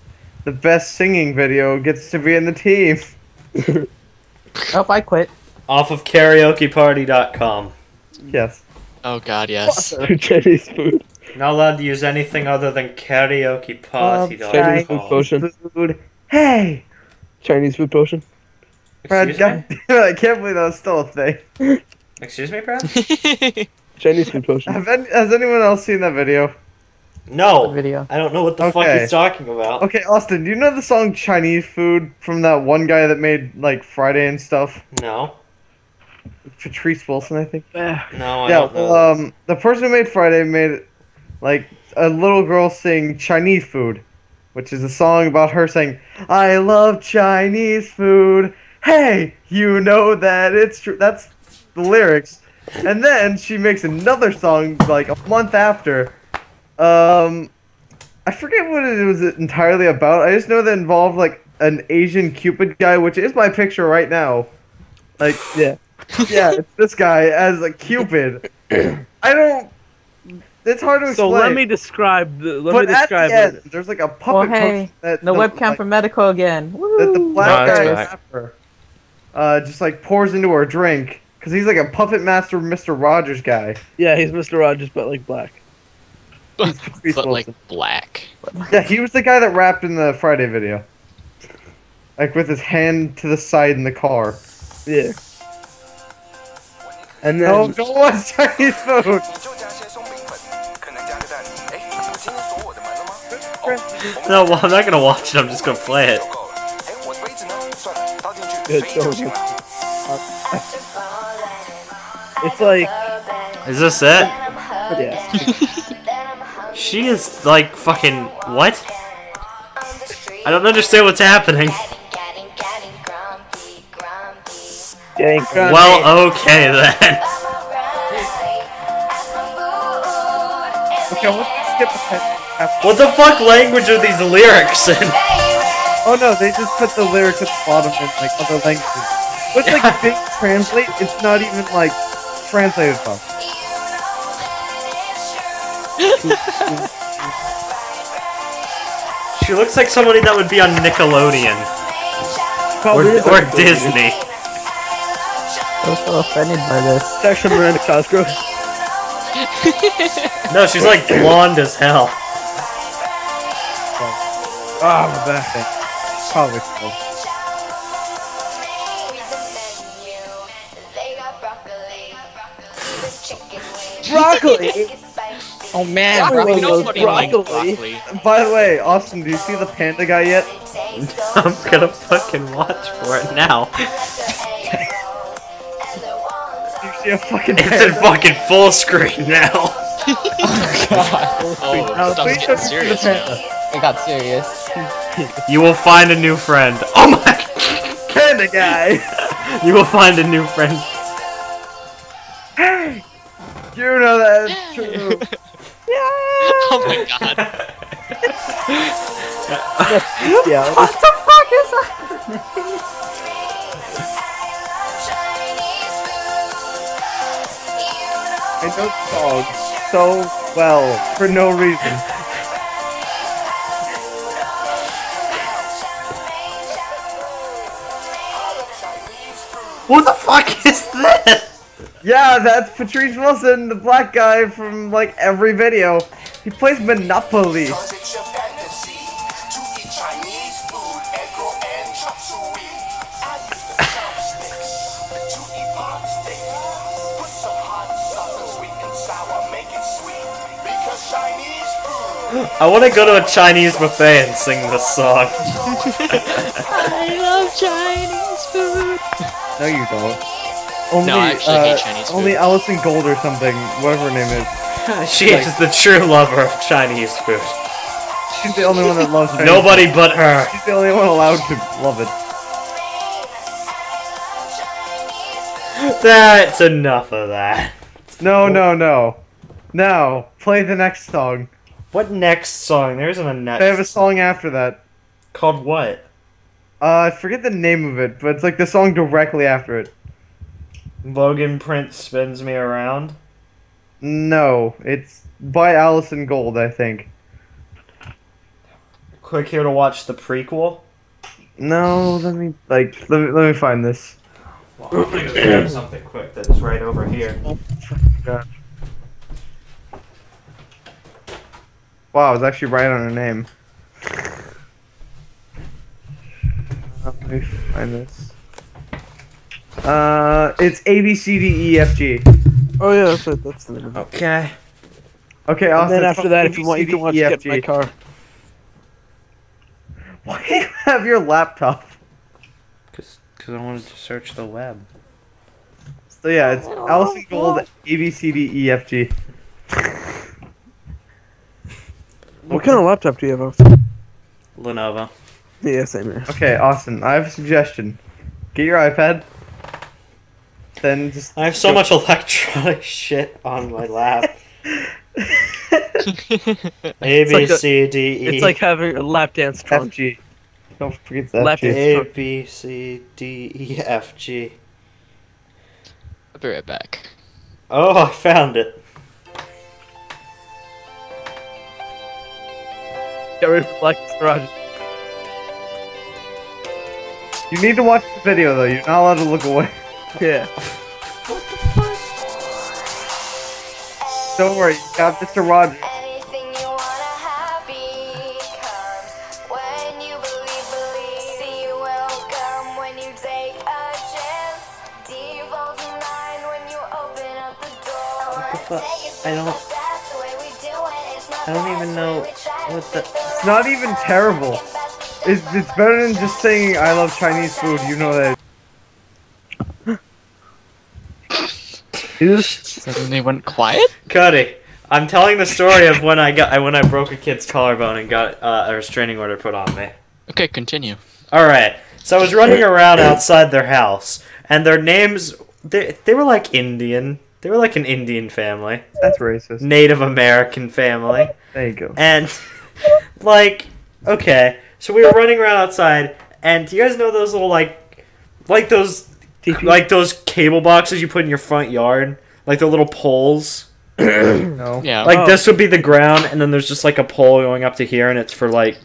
the best singing video gets to be in the team. Oh, I quit. Off of karaokeparty.com. Yes. Oh God, yes. Chinese food. Not allowed to use anything other than karaokeparty.com. Chinese food potion. Food. Hey. Chinese food potion. Brad, God, I can't believe that was still a thing. Excuse me, Brad? Chinese food potion. Has anyone else seen that video? No. I don't know what the fuck he's talking about. Okay, Austin, do you know the song Chinese Food from that one guy that made, like, Friday and stuff? No. Patrice Wilson, I think. No, I don't know. The person who made Friday made, like, a little girl sing Chinese Food, which is a song about her saying, I love Chinese food. Hey, you know that it's true. That's the lyrics. And then she makes another song like a month after. I forget what it was entirely about. I just know that involved like an Asian Cupid guy, which is my picture right now. Like, yeah, it's this guy as a Cupid. It's hard to explain. So let me describe the. Let me describe it. There's like a puppet. Oh, hey, the webcam like, for medical again. Woo. That the black guy rapper, just like pours into her drink because he's like a puppet master, Mr. Rogers guy. Yeah, he's Mr. Rogers, but like black. But like black. Yeah, he was the guy that rapped in the Friday video, like with his hand to the side in the car. Yeah. And then don't watch Chinese food. No, well, I'm not gonna watch it, I'm just gonna play it. It's like... Is this it? Yeah. She is like fucking... What? I don't understand what's happening. Well, okay then. Okay, let's skip ahead. What the fuck language are these lyrics in? Oh no, they just put the lyrics at the bottom in like other languages. Which like a big translate, it's not even like translated from. She looks like somebody that would be on Nickelodeon. Or Disney. I'm so offended by this. It's actually Miranda Cosgrove. No, she's like blonde as hell. Ah, my back. Probably cool. Broccoli! Oh man, broccoli. Nobody likes broccoli. By the way, Austin, do you see the panda guy yet? I'm gonna fucking watch for it now. You see a fucking panda? It's in fucking full screen now. Oh god. Oh, stop getting serious now. It got serious. You will find a new friend. Oh my panda guy! You will find a new friend. Hey! You know that is true. Yeah! Oh my god. What the fuck is that? I know the song so well for no reason. What the fuck is this? Yeah, that's Patrice Wilson, the black guy from like every video. He plays Monopoly. I want to go to a Chinese buffet and sing this song. I love Chinese food. No, you don't. Only, no, I actually hate Chinese food. Only Allison Gold or something, whatever her name is. She like, is the true lover of Chinese food. She's the only one that loves Chinese Nobody food. But her. She's the only one allowed to love it. That's enough of that. No, no, no. Now, play the next song. What next song? There isn't a next They have a song after that. Called what? I forget the name of it, but it's like the song directly after it. Logan Prince Spins Me Around? No, it's by Allison Gold, I think. Click here to watch the prequel? No, let me find this. Well, I'm gonna grab something quick that's right over here. Oh, God. Wow, I was actually right on her name. Let me find this. It's A, B, C, D, E, F, G. Oh yeah, that's the name. Okay. Okay, Austin. And then after that, if you want, you can watch Get My Car. Why do you have your laptop? Because I wanted to search the web. So yeah, it's Allison Gold, A, B, C, D, E, F, G. What kind of laptop do you have, Austin? Lenovo. Yeah, same here. Okay, Austin, I have a suggestion. Get your iPad. Then just. I have so much electronic shit on my lap. A B C D E. It's like having a lap dance. F G. Don't forget that. Lap dance. A B C D E F G. I'll be right back. Oh, I found it. Get rid of Black Garage. You need to watch the video though, you're not allowed to look away. Yeah. What the fuck? Don't worry, you got Mr. Rogers. Anything you wanna have becomes when you believe. See you welcome when you take a chance. Devolve the line when you open up the door. What the fuck? I don't even know. What the? It's not even terrible. It's better than just saying I love Chinese food. You know that. Suddenly went quiet. Cody, I'm telling the story of when I broke a kid's collarbone and got a restraining order put on me. Okay, continue. All right. So I was running around outside their house, and their names they were like Indian. They were like an Indian family. That's racist. Native American family. There you go. And. Like, okay, so we were running around outside, and do you guys know those little, like those cable boxes you put in your front yard? Like the little poles? No. Yeah. Like, this would be the ground, and then there's just, like, a pole going up to here, and it's for, like,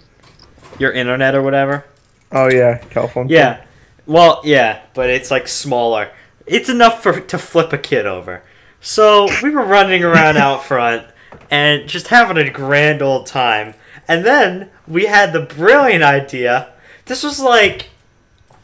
your internet or whatever. Oh, yeah, telephone. Yeah. Well, yeah, but it's, like, smaller. It's enough to flip a kid over. So we were running around out front, and just having a grand old time. And then we had the brilliant idea. This was like,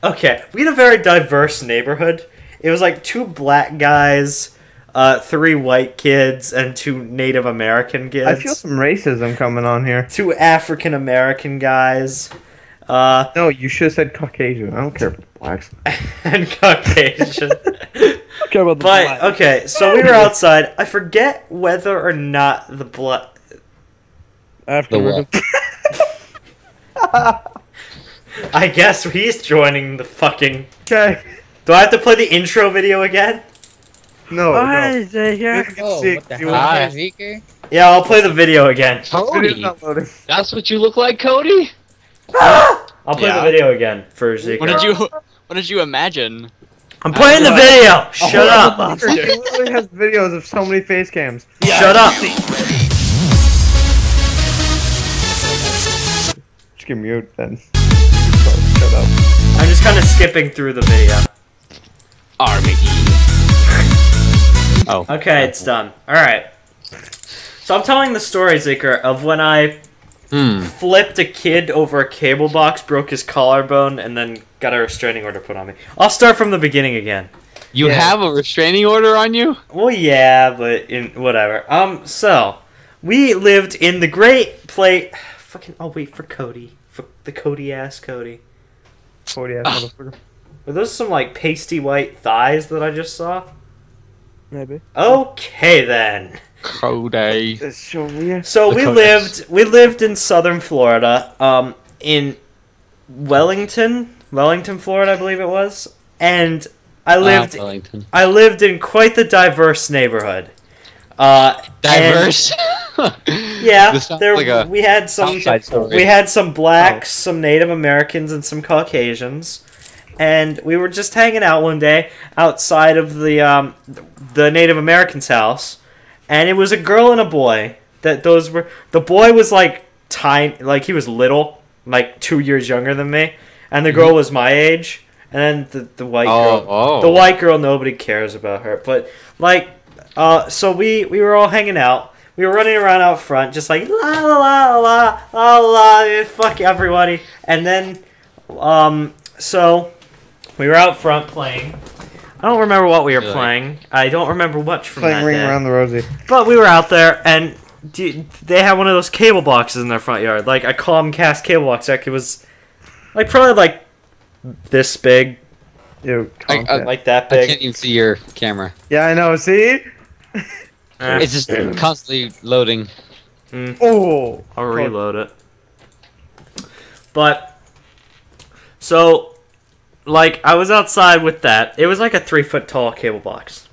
okay, we had a very diverse neighborhood. It was like 2 black guys, 3 white kids, and 2 Native American kids. I feel some racism coming on here. 2 African American guys. No, you should have said Caucasian. I don't care about the blacks. And Caucasian. I care about the blacks. But, okay, so we were outside. I forget whether or not the black... I guess he's joining the fucking... Okay. Do I have to play the intro video again? No, no. Hi, Zeke. Yeah, I'll play the video again. Cody! That's what you look like, Cody? I'll play the video again for Zeke. What did you imagine? I'm playing the video! Shut up! He literally has videos of so many face cams. Yeah. Shut up! Mute then. Shut up. I'm just kind of skipping through the video. Oh. Okay, it's done. All right. So I'm telling the story, Zeker, of when I flipped a kid over a cable box, broke his collarbone, and then got a restraining order put on me. I'll start from the beginning again. You have a restraining order on you? Well, yeah, but whatever. So We lived in the great play. Fucking, I'll wait for Cody. Fuck the Cody ass Cody. Cody ass motherfucker. Were those some like pasty white thighs that I just saw? Maybe. Okay then. Cody. So we lived in southern Florida, in Wellington, Florida, I believe it was, and I lived in quite the diverse neighborhood. Diverse. Yeah, there like we had some blacks, some Native Americans, and some Caucasians, and we were just hanging out one day outside of the Native American's house, and it was a girl and a boy. The boy was like tiny, like he was little, like 2 years younger than me, and the girl was my age. And then the white girl, nobody cares about her, but like. So we were all hanging out. We were running around out front, just like, la, la, la, la, la, la, fuck everybody. And then, so we were out front playing. I don't remember what we were playing. I don't remember much from that day. Playing Ring Around the Rosie. But we were out there, and they had one of those cable boxes in their front yard. Like, a Comcast cable box. Like, it was, like, probably, like, this big. Ew, like that big. I can't even see your camera. Yeah, I know. See? It's just constantly loading. Oh, I'll reload it. But so, like, I was outside with that. It was like a 3 foot tall cable box,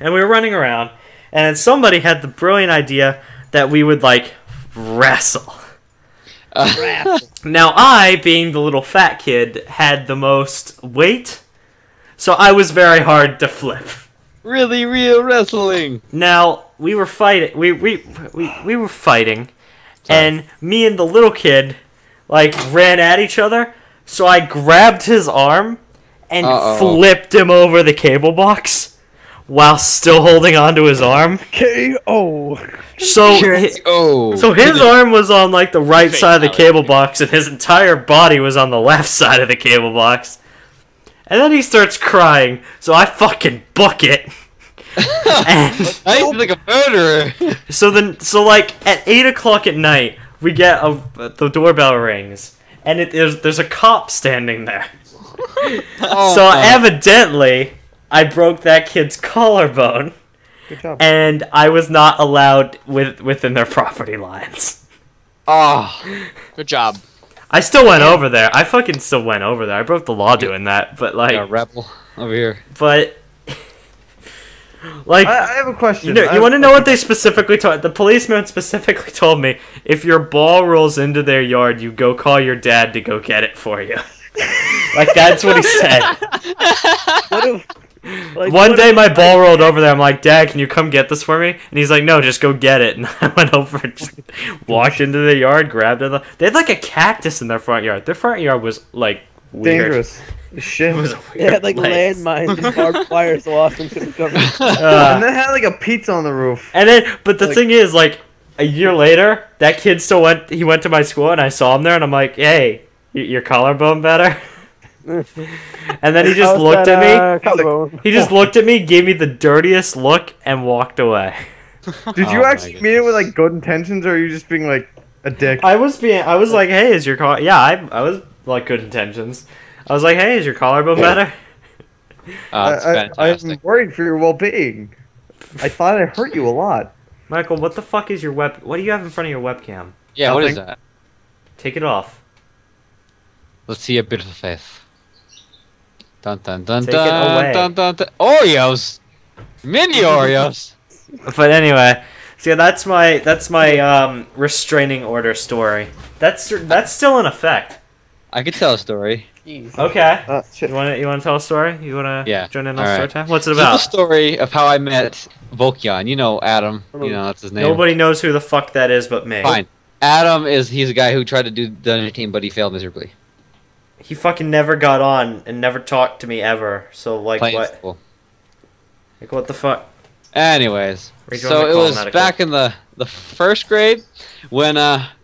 and we were running around, and somebody had the brilliant idea that we would like wrestle. Now I, being the little fat kid, had the most weight, so I was very hard to flip. Really real wrestling. Now we were fighting. We were fighting, and me and the little kid like ran at each other. So I grabbed his arm and flipped him over the cable box while still holding onto his arm. KO. So his arm was on like the right side of the cable box, and his entire body was on the left side of the cable box. And then he starts crying, so I fucking book it. I feel like a murderer. So like at 8 o'clock at night, we get the doorbell rings, and there's a cop standing there. Evidently, I broke that kid's collarbone, and I was not allowed within their property lines. Oh, good job. I still went over there. I fucking still went over there. I broke the law doing that, but like... Yeah, rebel over here. But... like... I have a question. You want to know what they specifically told... The policeman specifically told me, if your ball rolls into their yard, you go call your dad to go get it for you. Like, that's what he said. One day my ball rolled over there. I'm like, Dad, can you come get this for me? And he's like, no, just go get it. And I went over and just walked into the yard, grabbed it. They had like a cactus in their front yard. Their front yard was like weird. Dangerous. Shit. It was a weird. They had like landmines and barbed wire so Austin couldn't cover it. And they had like a pizza on the roof. And then, but the thing is, like a year later, that kid still went. He went to my school, and I saw him there, and I'm like, hey, your collarbone better. And then he just looked at me. He just looked at me, gave me the dirtiest look, and walked away. Did you actually mean it with like good intentions, or are you just being like a dick? I was like, hey, is your collar? Yeah, I was like good intentions. I was like, hey, is your collarbone better? I'm worried for your well-being. I thought I hurt you a lot. Michael, what the fuck is your web? What do you have in front of your webcam? Yeah, What is that? Take it off. Let's see a bit of face. Dun dun dun dun, dun dun dun. Oreos, mini Oreos. But anyway, so that's my restraining order story. That's still in effect. I could tell a story. Jeez. Okay. You want to tell a story? You want to join in on story time? What's it about? It's the story of how I met Volkyan. You know Adam. You know that's his name. Nobody knows who the fuck that is but me. Fine. Adam is a guy who tried to do the Dungeon Team, but he failed miserably. He fucking never got on and never talked to me ever. So like what? Like what the fuck? Anyways, so it was back in the first grade when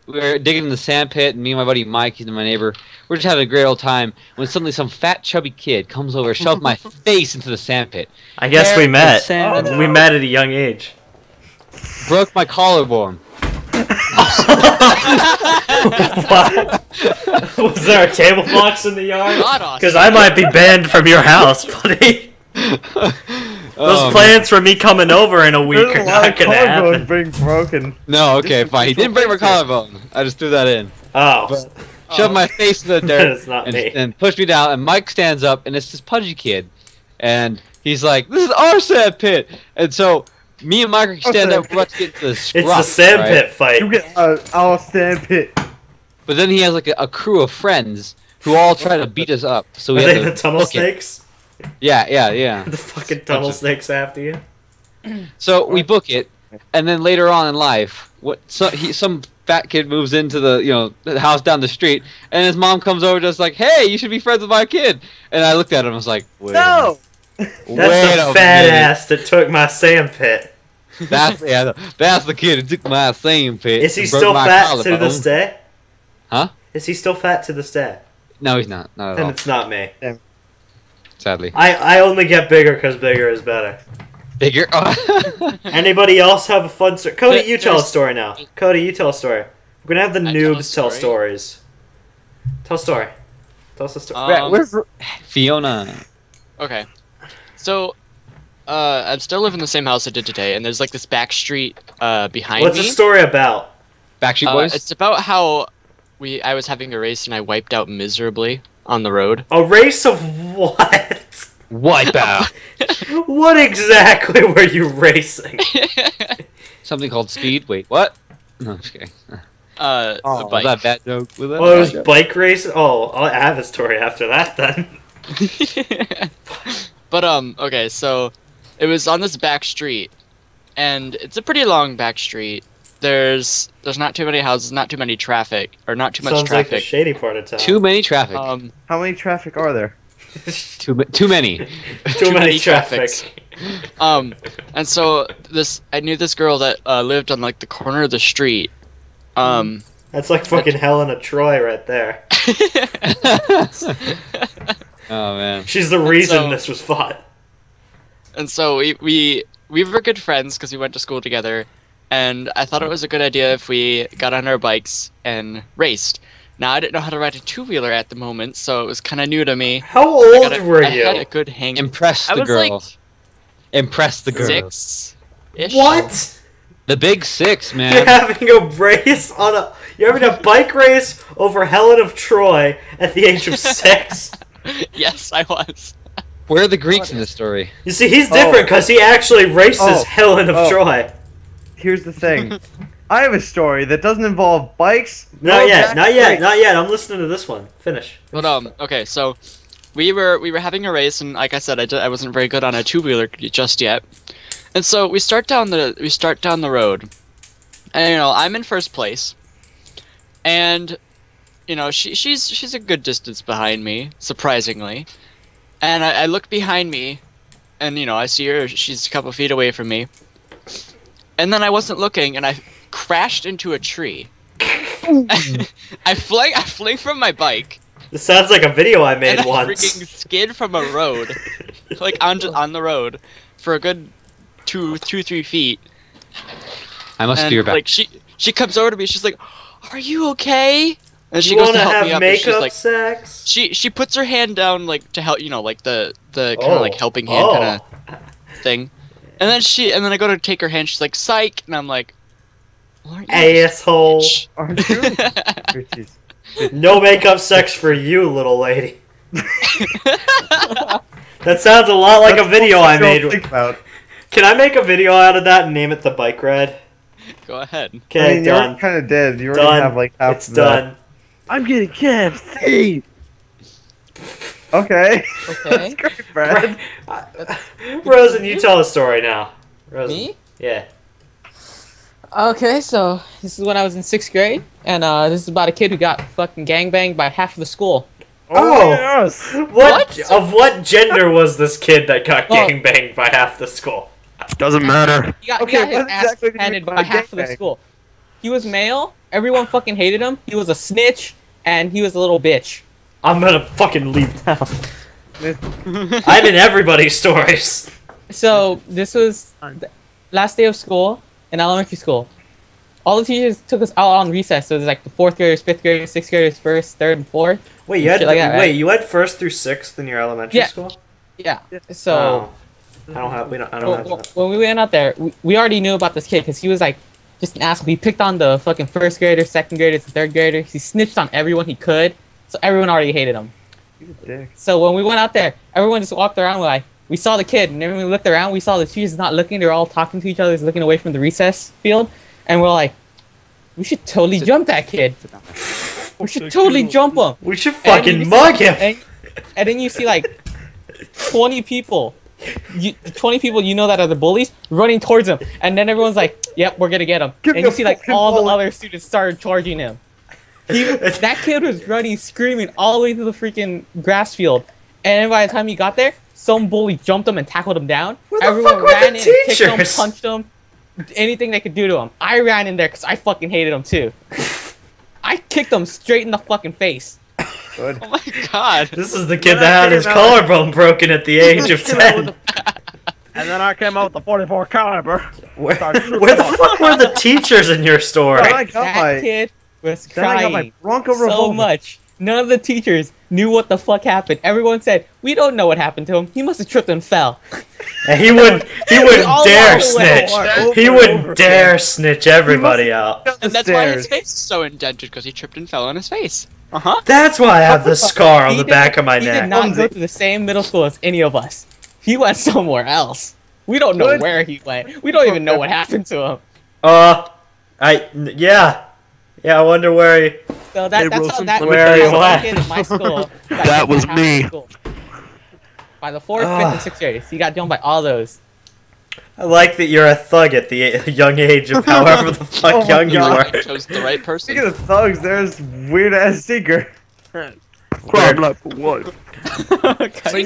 we were digging in the sand pit, and me and my buddy Mike, he's my neighbor, we're just having a great old time. When suddenly some fat chubby kid comes over, shoved my face into the sand pit. I guess we met. We met at a young age. broke my collarbone. What? Was there a cable box in the yard? Because I might be banned from your house, buddy. Those plans for me coming over in a week are not gonna happen. Being broken. No, okay, fine. He didn't break my collarbone. I just threw that in. Oh. But shoved my face in the dirt and pushed me down. And Mike stands up, and it's this pudgy kid, and he's like, "This is our sand pit." And so me and Mike stand up. Let's get to the scruff. It's a sand pit fight. You get our sand pit. But then he has like a crew of friends who all try to beat us up. So we have the tunnel snakes. Yeah. The fucking tunnel snakes after you. So we book it, and then later on in life, some fat kid moves into the the house down the street, and his mom comes over just like, "Hey, you should be friends with my kid." And I looked at him, I was like, "Wait, no, that's the fat ass that took my sand pit." That's the kid who took my sand pit. Is he still fat to this day? Huh? Is he still fat to this day? No, he's not. Not at all. And it's not me. Sadly. I only get bigger because bigger is better. Bigger? Oh. Anybody else have a fun story? Cody, you tell a story now. Cody, you tell a story. We're going to have the noobs tell stories. Tell a story. Tell us a story. Where's Fiona? Okay. So, I'm still living in the same house I did today, and there's like this back street behind me. What's the story about? Backstreet Boys? It's about how I was having a race and I wiped out miserably on the road. A race of what? Wipeout. What exactly were you racing? Something called speed. Wait, what? No, I'm just kidding. Oh, was that bad joke? Was that it was joke? Bike race. Oh, I'll have a story after that then. But okay, so it was on this back street, and it's a pretty long back street. There's not too many houses, not too many traffic, or not too much traffic. Sounds like a shady part of town. Too many traffic. How many traffic are there? Too many. Too many traffic. And so I knew this girl that lived on like the corner of the street. That's like fucking Helena Troy right there. Oh man. She's the reason this was fought. And so we were good friends because we went to school together. And I thought it was a good idea if we got on our bikes and raced. Now, I didn't know how to ride a two-wheeler at the moment, so it was kind of new to me. How old were you? I had a good hang. Impress the girl. Like impress the girl. 6-ish. What? The big 6, man. You're having a race on a... You're having a bike race over Helen of Troy at the age of 6? Yes, I was. Where are the Greeks in this story? You see, he's different because he actually races Helen of Troy. Here's the thing. I have a story that doesn't involve bikes. Not yet. I'm listening to this one. Finish. But okay, so we were having a race, and like I said, I wasn't very good on a two-wheeler just yet. And so we start down the road. And I'm in first place. And she's a good distance behind me, surprisingly. And I look behind me, and I see her, she's a couple feet away from me. And then I wasn't looking, and I crashed into a tree. I fling from my bike. This sounds like a video I made once. I freaking skid from a road, like on the road, for a good 2-3 feet. I must be your back. Like she comes over to me. She's like, "Are you okay?" And she goes to help me up. And she's like, sex? She puts her hand down like to help, like the kind of like helping hand kind of thing. And then I go to take her hand. She's like, "Psych," and I'm like, "Asshole, aren't you?" No makeup sex for you, little lady. That sounds a lot like a video I made. Can I make a video out of that and name it the bike ride? Go ahead. Okay, I mean, done. You're kind of dead. You already have like half. It's done. I'm getting KFC. Okay. That's great, Brad. Rosen, you tell a story now. Rosen. Me? Yeah. Okay, so this is when I was in 6th grade, and this is about a kid who got fucking gangbanged by half of the school. Oh! Yes. What? Of what gender was this kid that got gangbanged by half the school? Doesn't matter. He got his ass handed by half of the school. He was male, everyone fucking hated him, he was a snitch, and he was a little bitch. I'm gonna fucking leave now. I'm in everybody's stories. So, this was the last day of school, in elementary school. All the teachers took us out on recess, so there's like the 4th graders, 5th graders, 6th graders, 1st, 3rd, and 4th. Wait, you had, like that, right? Wait, you had 1st through 6th in your elementary school? Yeah, so... Oh. I don't have that. When we went out there, we already knew about this kid, because he was like, just an asshole. He picked on the fucking 1st graders, 2nd graders, and 3rd graders. He snitched on everyone he could, so everyone already hated him. He's a dick. So when we went out there, everyone just walked around like, we saw the kid, and then when we looked around, we saw the teachers not looking, they were all talking to each other, looking away from the recess field. And we're like, we should totally jump that kid. We should totally jump him. We should fucking mug him. And then you see like 20 people. 20 people you know that are the bullies running towards him. And then everyone's like, yep, we're going to get him. And you see like all the other students started charging him. That kid was running, screaming all the way to the freaking grass field. And then by the time he got there, some bully jumped him and tackled him down. Everyone ran in, kicked him, punched him. Anything they could do to him. I ran in there because I fucking hated him too. I kicked him straight in the fucking face. Good. Oh my god. This is the kid that had his collarbone broken at the age of 10. And then I came out with the .44 caliber. Where the fuck were the teachers in your story? That kid was crying so much. None of the teachers knew what the fuck happened. Everyone said, we don't know what happened to him. He must have tripped and fell. And he wouldn't dare snitch. He wouldn't dare snitch everybody out. And that's why his face is so indented, because he tripped and fell on his face. Uh-huh. That's why I have the scar on the back of my neck. He did not go to the same middle school as any of us. He went somewhere else. We don't know where he went. We don't even know what happened to him. Yeah, I wonder where he... So that's how that kid in my school. That was me. School. By the 4th, 5th, and 6th grade, he got done by all those. I like that you're a thug at the young age of however the fuck you were. I chose the right person. Speaking of thugs, there's weird-ass seeker. Problem one. Do you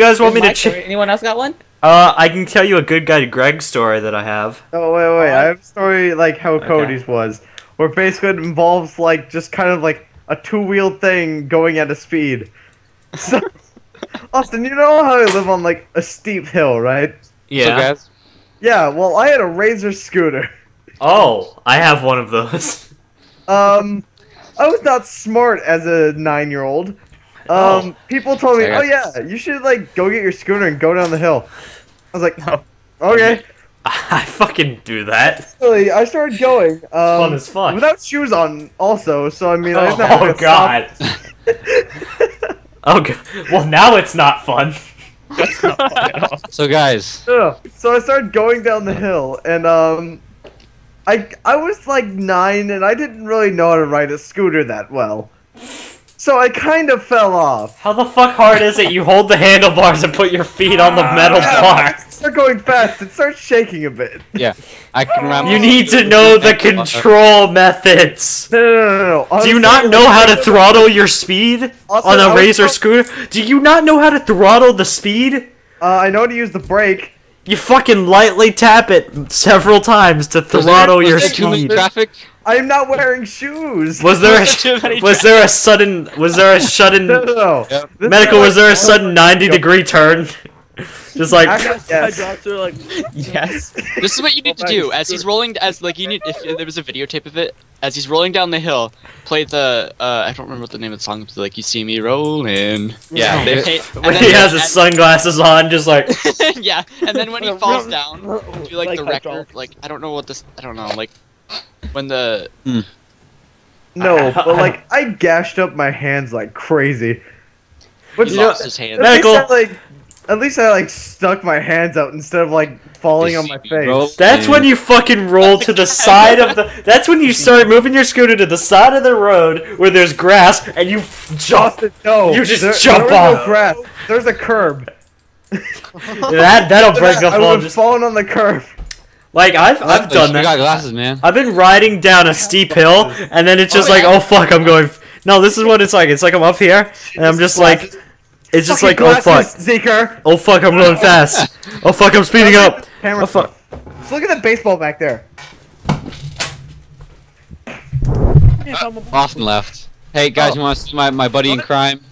guys want me to check? Anyone else got one? I can tell you a good guy Greg story that I have. Oh wait, I have a story like how Cody's was, where basically it involves like just kind of like a two-wheeled thing going at a speed. So, Austin, you know how I live on like a steep hill, right? Yeah. So, yeah. Well, I had a Razor scooter. Oh, I have one of those. I was not smart as a 9-year-old. People told me, oh yeah, you should like go get your scooter and go down the hill. I was like, no, okay. I fucking do that. I started going. Fun as fuck. Without shoes on, also. So I mean, I didn't have to stop. Oh god. Well, now it's not fun. That's not fun at all. So guys. So I started going down the hill, and I was like 9, and I didn't really know how to ride a scooter that well. So I kind of fell off. How the fuck hard is it? You hold the handlebars and put your feet on the metal bar. Start going fast. It starts shaking a bit. Yeah, I can remember. You need to know the control methods. No. Honestly, do you not know how to throttle your speed on a Razor scooter? Do you not know how to throttle the speed? I know how to use the brake. You fucking lightly tap it several times to throttle your speed. I am not wearing shoes. Was there a sudden medical? Was there a sudden 90-degree turn? Just like yes. This is what you need to do as he's rolling. As like you need. If there was a videotape of it, as he's rolling down the hill, play the I don't remember what the name of the song is. Like you see me rolling. Yeah. He has his sunglasses on, just like. Yeah, and then when he falls down, do like the record. Like I don't know what this. I don't know like. When the... Mm. No, but like, I gashed up my hands like crazy. But you lost his hands. At least I like stuck my hands out instead of like falling on my face. That's when you fucking roll to the side of the... That's when you start moving your scooter to the side of the road where there's grass and you jump. No, you just jump off. No grass. There's a curb. That'll break up. I was falling on the curb. Like, I've done that. You got glasses, man. I've been riding down a steep hill, and then it's just like, oh fuck, I'm going... No, this is what it's like. It's like I'm up here, and I'm just like... It's just like, oh fuck. Zeker. Oh fuck, I'm going fast. Oh fuck, I'm speeding up. Oh fuck. Just look at the baseball back there. Austin left. Hey, guys, you want to see my buddy in crime?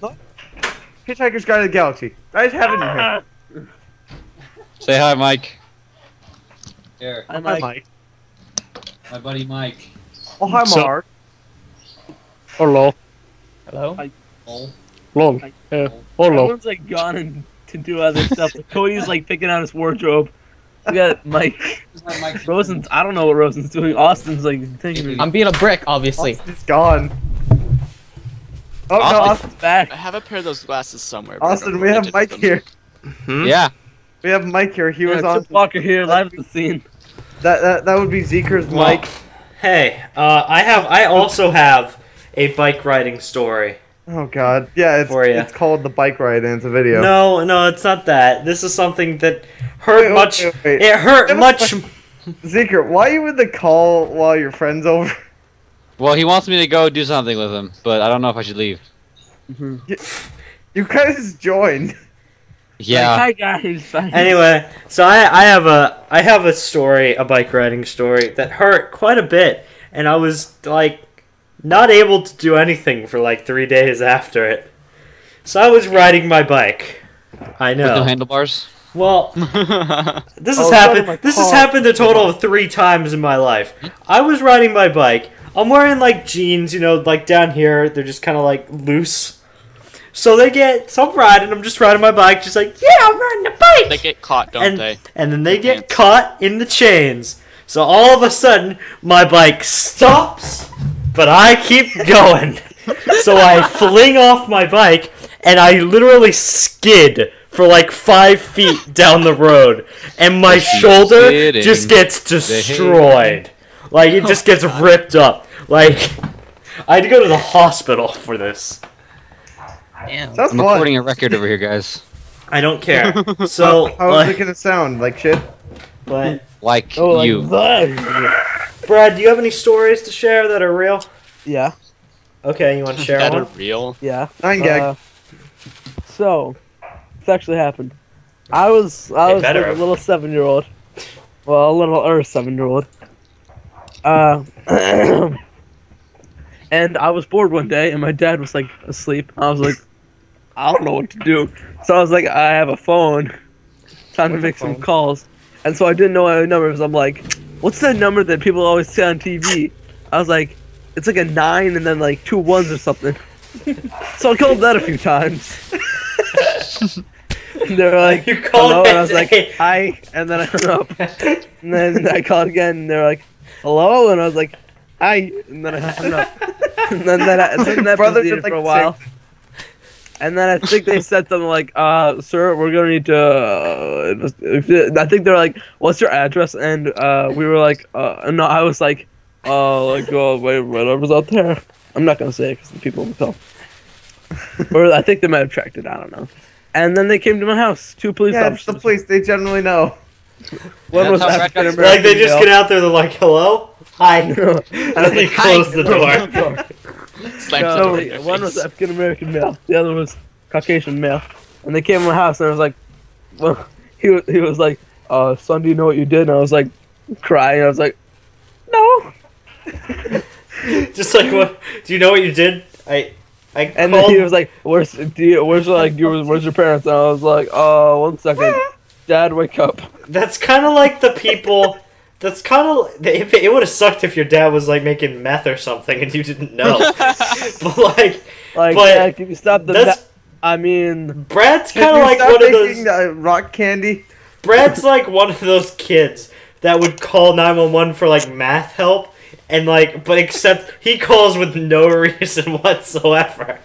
Hitchhiker's Guide to the Galaxy. I just have it in here. Say hi, Mike. Here. Hi, Mike. Hi, Mike. My buddy Mike. Oh, hi, Mark. So, hello. Hello? Hi. Oh. Long. Yeah. Hello. Everyone's like gone and to do other stuff. Cody's like picking out his wardrobe. We got Mike. Rosen's, I don't know what Rosen's doing. Austin's like thinking. I'm being a brick, obviously. Austin's gone. Oh, Austin. No, Austin's back. I have a pair of those glasses somewhere. Austin, we have Mike here. Mm-hmm. Yeah. We have Mike here. He was on. Walker here, live at the scene. That would be Zeker's Mike. Hey, I also have a bike riding story. Oh God, yeah, it's called The Bike Ride and it's a video. No, it's not that. This is something that hurt much. Wait. It hurt much. Zeker, why are you in the call while your friend's over? Well, he wants me to go do something with him, but I don't know if I should leave. Mm-hmm. You guys joined. Yeah. Like, hi guys. Anyway, so I have a story, a bike riding story that hurt quite a bit, and I was like not able to do anything for like 3 days after it. So I was riding my bike. I know. With no handlebars? Well, this has happened. This has happened a total of 3 times in my life. I was riding my bike. I'm wearing like jeans, you know, like down here. They're just kind of like loose. So I'm riding. I'm just riding my bike, just like, yeah, I'm riding the bike. They get caught, don't they? And then they get caught in the chains. So all of a sudden, my bike stops. But I keep going. So I fling off my bike, and I literally skid for like 5 feet down the road. And my shoulder just gets destroyed. Like, it just gets ripped up. Like, I had to go to the hospital for this. Damn. I'm recording a record over here, guys. I don't care. So, how is it going to sound? Like shit? But, like you. Brad, do you have any stories to share that are real? Yeah. Okay, you want to share that one? That are real? Yeah. 9 gag. So, this actually happened. I was like a little 7-year-old. Well, a little over 7-year-old. And I was bored one day, and my dad was like asleep. I was like, I don't know what to do. So I was like, I have a phone. Time to make some calls. And so I didn't know any numbers. I'm like, what's that number that people always say on TV? I was like, it's like a 9 and then like 2 1s or something. So I called that a few times. And they were like, you called hello? And I was like, hi. And then I hung up. And then I called again and they were like, hello? And I was like, hi. And then I hung up. And then that proceeded for a while. And then I think they said something like, sir, we're going to need to... I think they're like, what's your address? And we were like, no, I was like, oh, like, wait, my number's out there. I'm not going to say it because the people will tell. Or I think they might have tracked it, I don't know. And then they came to my house, 2 police officers. Yeah, the police, they generally know. One was African-American. Like, they just get out there, they're like, hello? Hi. No. And then they close the door. No, one was African American male, the other was Caucasian male, and they came to my house and I was like, well, he was like, son, do you know what you did? And I was like, crying. I was like, no. Just like, what? Do you know what you did? I and called... then he was like, where's your parents? And I was like, oh, 1 second, Dad, wake up. That's kind of like the people. That's kind of... It would have sucked if your dad was, like, making meth or something and you didn't know. But, like... Dad, can you stop the... I mean... Brad's kind of like one of those... rock candy? Brad's like one of those kids that would call 911 for, like, math help. And, like... But except he calls with no reason whatsoever.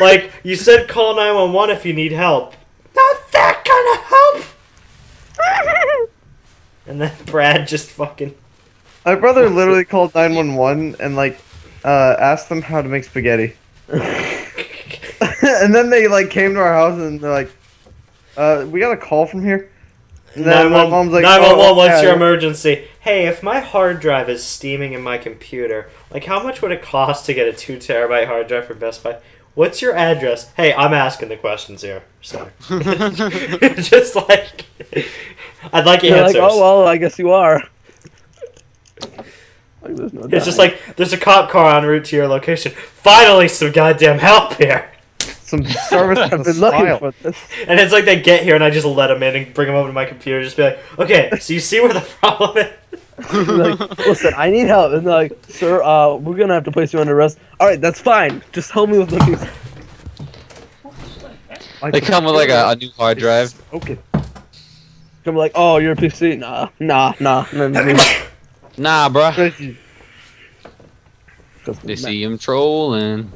Like, you said call 911 if you need help. Not that kind of help! And then Brad just fucking... My brother literally called 911 and, like, asked them how to make spaghetti. And then they, like, came to our house and they're like, we got a call from here. And then my mom's like, 911, what's your emergency? Hey, if my hard drive is steaming in my computer, like, how much would it cost to get a 2-terabyte hard drive from Best Buy? What's your address? Hey, I'm asking the questions here. Sorry. Just like... I'd like your answers. Like, oh, well, I guess you are. Like, there's no it's just like, there's a cop car en route to your location. Finally, some goddamn help here. some service have been looking for this. And it's like they get here and I just let them in and bring them over to my computer. Just be like, okay, so you see where the problem is? Like, listen, I need help. And they're like, sir, we're going to have to place you under arrest. All right, that's fine. Just help me with the music. They come with like a new hard drive. Okay. Come like, oh, you're a PC? Nah, bruh. They see him trolling.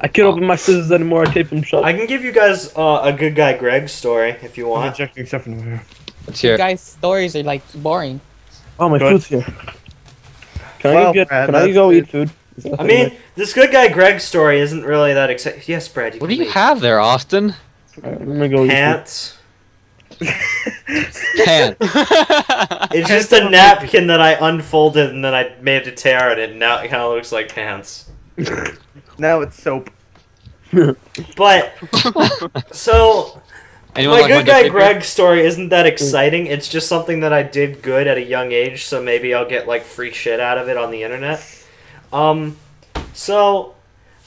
I can't open my scissors anymore. I tape them shut. I can give you guys a good guy Greg's story if you want. Let's hear. Guys' stories are like boring. Oh, my food's here. Can I go eat food? I mean, this good guy Greg story isn't really that exciting. Yes, Brad. What do you have there, Austin? Right, I'm gonna go pants. Pants. It's just a napkin that I unfolded and then I made a tear in it, and now it kind of looks like pants. Now it's soap. But so my good guy Greg story isn't that exciting. It's just something that I did good at a young age, so maybe I'll get like free shit out of it on the internet. So,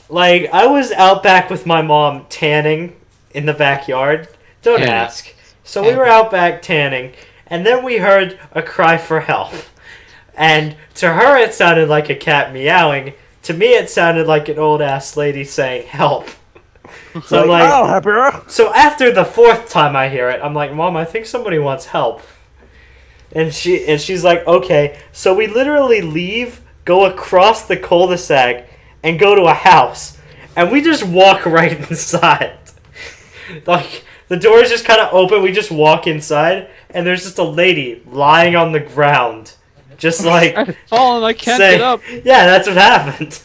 like, I was out back with my mom tanning in the backyard. Don't ask. So we were out back tanning, and then we heard a cry for help. And to her, it sounded like a cat meowing. To me, it sounded like an old-ass lady saying, help. So, like, so after the fourth time I hear it, I'm like, Mom, I think somebody wants help. And she's like, okay. So we literally leave, go across the cul-de-sac, and go to a house. And we just walk right inside. Like, the door is just kind of open, we just walk inside, and there's just a lady lying on the ground. Just like, I can't get up. Yeah, that's what happened.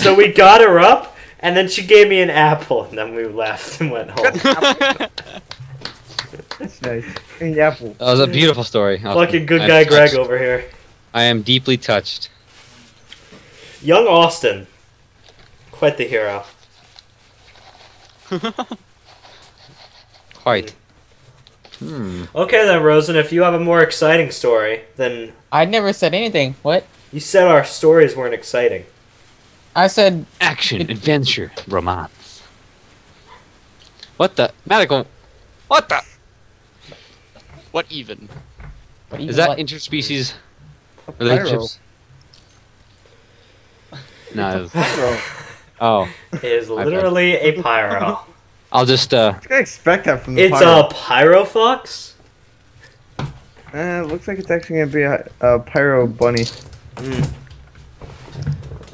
So we got her up, and then she gave me an apple, and then we left and went home. That's nice. And the apple. That was a beautiful story. Fucking good guy Greg over here. I am deeply touched. Young Austin, quite the hero. Quite. Hmm. Okay then, Rosen, if you have a more exciting story, then... I never said anything. What? You said our stories weren't exciting. I said... Action, adventure, romance. What the? Medical... What the? What even? What even? Is that what? Interspecies relationships? No. Oh. It is literally a pyro. I'll just, I expect that from the pyro. It's a pyro fox? It looks like it's actually gonna be a pyro bunny. Mm.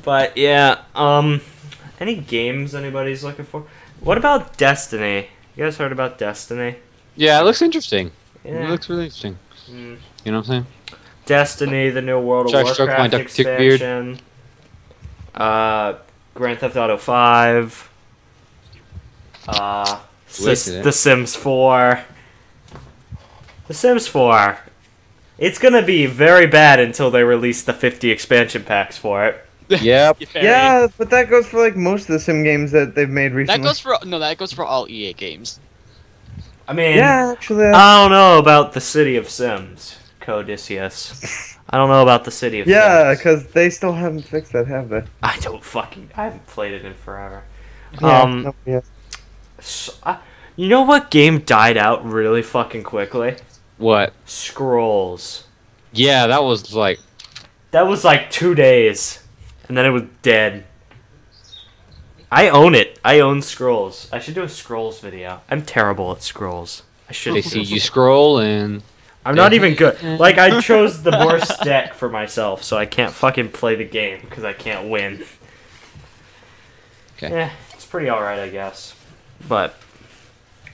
But, yeah, any games anybody's looking for? What about Destiny? You guys heard about Destiny? Yeah, it looks interesting. Yeah. It looks really interesting. Mm. You know what I'm saying? Destiny, the new World of Warcraft expansion. Grand Theft Auto 5. The Sims 4. The Sims 4. It's gonna be very bad until they release the 50 expansion packs for it. Yep. Yeah, but that goes for like most of the Sim games that they've made recently. That goes for all EA games. I mean, yeah, actually, I don't know about the City of Sims, Codicius. I don't know about the City of Sims. Yeah, because they still haven't fixed that, have they? I haven't played it in forever. Yeah, nobody has. So, you know what game died out really fucking quickly? What? Scrolls. Yeah, that was like... That was like 2 days. And then it was dead. I own it. I own Scrolls. I should do a Scrolls video. I'm terrible at Scrolls. I should. They see you scroll and... I'm not even good. Like, I chose the worst deck for myself, so I can't fucking play the game because I can't win. Okay. Yeah, it's pretty alright, I guess. But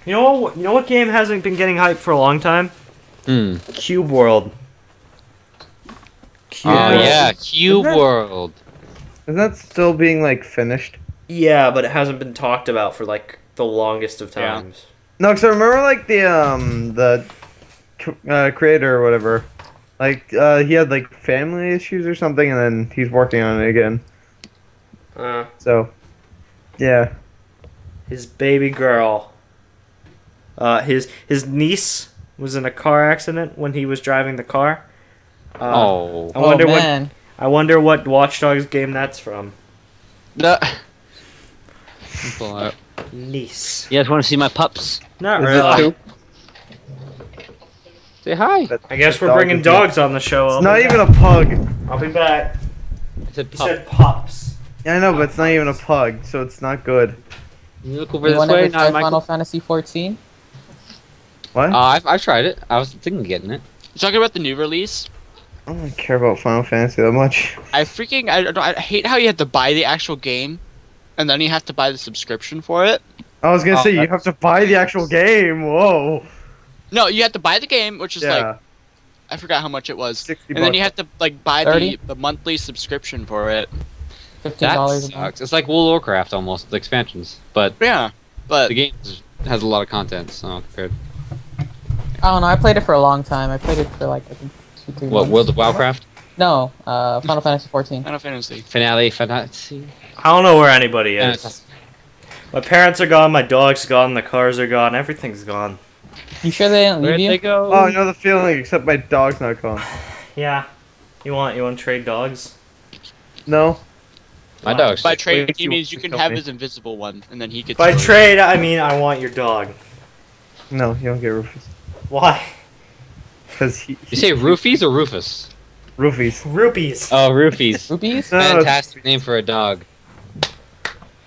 you know what game hasn't been getting hype for a long time? Cube World. Cube World. Isn't that still being like finished? Yeah, but it hasn't been talked about for like the longest of times. Yeah. No, cause I remember like the creator or whatever, like he had like family issues or something, and then he's working on it again. So, yeah. His baby girl, his niece was in a car accident when he was driving the car. I wonder what Watch Dogs game that's from. No. Lease. You guys want to see my pups? Not really. Say hi. I guess we're bringing dogs on the show. It's not even a pug. I'll be back. You said pups. Yeah, I know, but it's not even a pug, so it's not good. You look over this way. Final Fantasy 14. What? I've tried it. I was thinking of getting it. You talking about the new release? I don't care about Final Fantasy that much. I hate how you have to buy the actual game, and then you have to buy the subscription for it. I was gonna say you have to buy the actual game. Whoa. No, you have to buy the game, which is like, I forgot how much it was, $60. Then you have to like buy the monthly subscription for it. $15. That sucks. It's like World of Warcraft almost, the expansions, but yeah, but the game has a lot of content. So compared. I don't know. I played it for a long time. I played it for like I think 2-3 months. What, World of Warcraft? No, Final Fantasy 14. Final Fantasy Fantasy. I don't know where anybody is. My parents are gone. My dog's gone. The cars are gone. Everything's gone. You sure they didn't leave you? Where'd they go? Oh, I know the feeling, except my dog's not gone. Yeah. You want to trade dogs? No. My dog's. By trade, he means you can have his invisible one, and then he gets... By trade, I mean I want your dog. No, you don't get Rufus. Why? Because he... You say Roofies or Rufus? Roofies. Rupees. Oh, Roofies. Roofies? Fantastic name for a dog.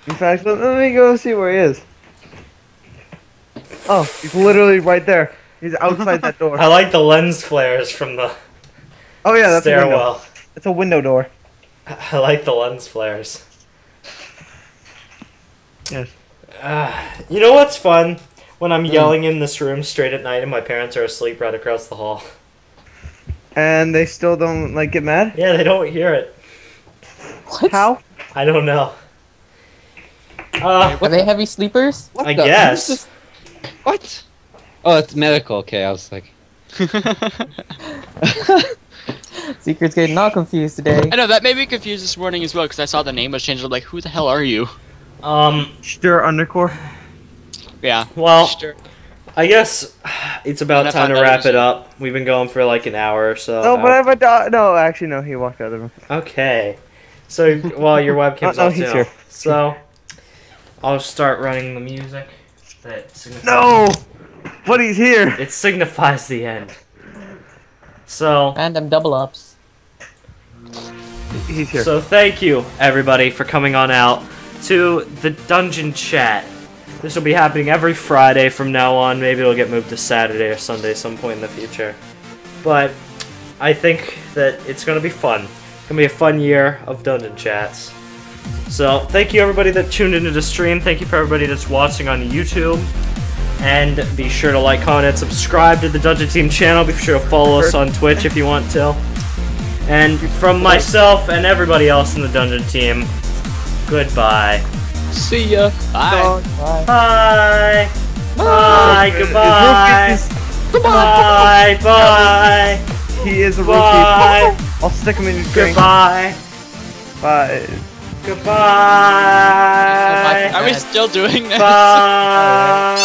In fact, let me go see where he is. Oh, he's literally right there. He's outside that door. I like the lens flares from the stairwell. It's a window door. I like the lens flares. Yes. You know what's fun? When I'm yelling in this room straight at night and my parents are asleep right across the hall. And they still don't like get mad? Yeah, they don't hear it. What? How? I don't know. Are they heavy sleepers? I guess. What? Oh, it's medical. Okay, I was like... Secret's getting all confused today. I know, that made me confused this morning as well, because I saw the name was changed. I'm like, who the hell are you? Stir Undercore? Yeah. Well, I guess it's about time to wrap it up. We've been going for like an hour or so. No, but I have a dog. No, actually, no, he walked out of the room. Okay. So, well, your webcam's off too. Here. So, I'll start running the music. No! But he's here! It signifies the end. So... And I'm double ups. He's here. So thank you, everybody, for coming on out to the Dungeon Chat. This will be happening every Friday from now on. Maybe it'll get moved to Saturday or Sunday some point in the future. But I think that it's going to be fun. It's going to be a fun year of Dungeon Chats. So, thank you everybody that tuned into the stream. Thank you for everybody that's watching on YouTube. And be sure to like, comment, and subscribe to the Dungeon Team channel. Be sure to follow us on Twitch if you want to. And from myself and everybody else in the Dungeon Team, goodbye. See ya. Bye. Bye. Bye. Bye. Goodbye. Bye. Bye. He is a rookie. I'll stick him in his drink. Goodbye. Bye. Goodbye. Are we still doing this? Bye.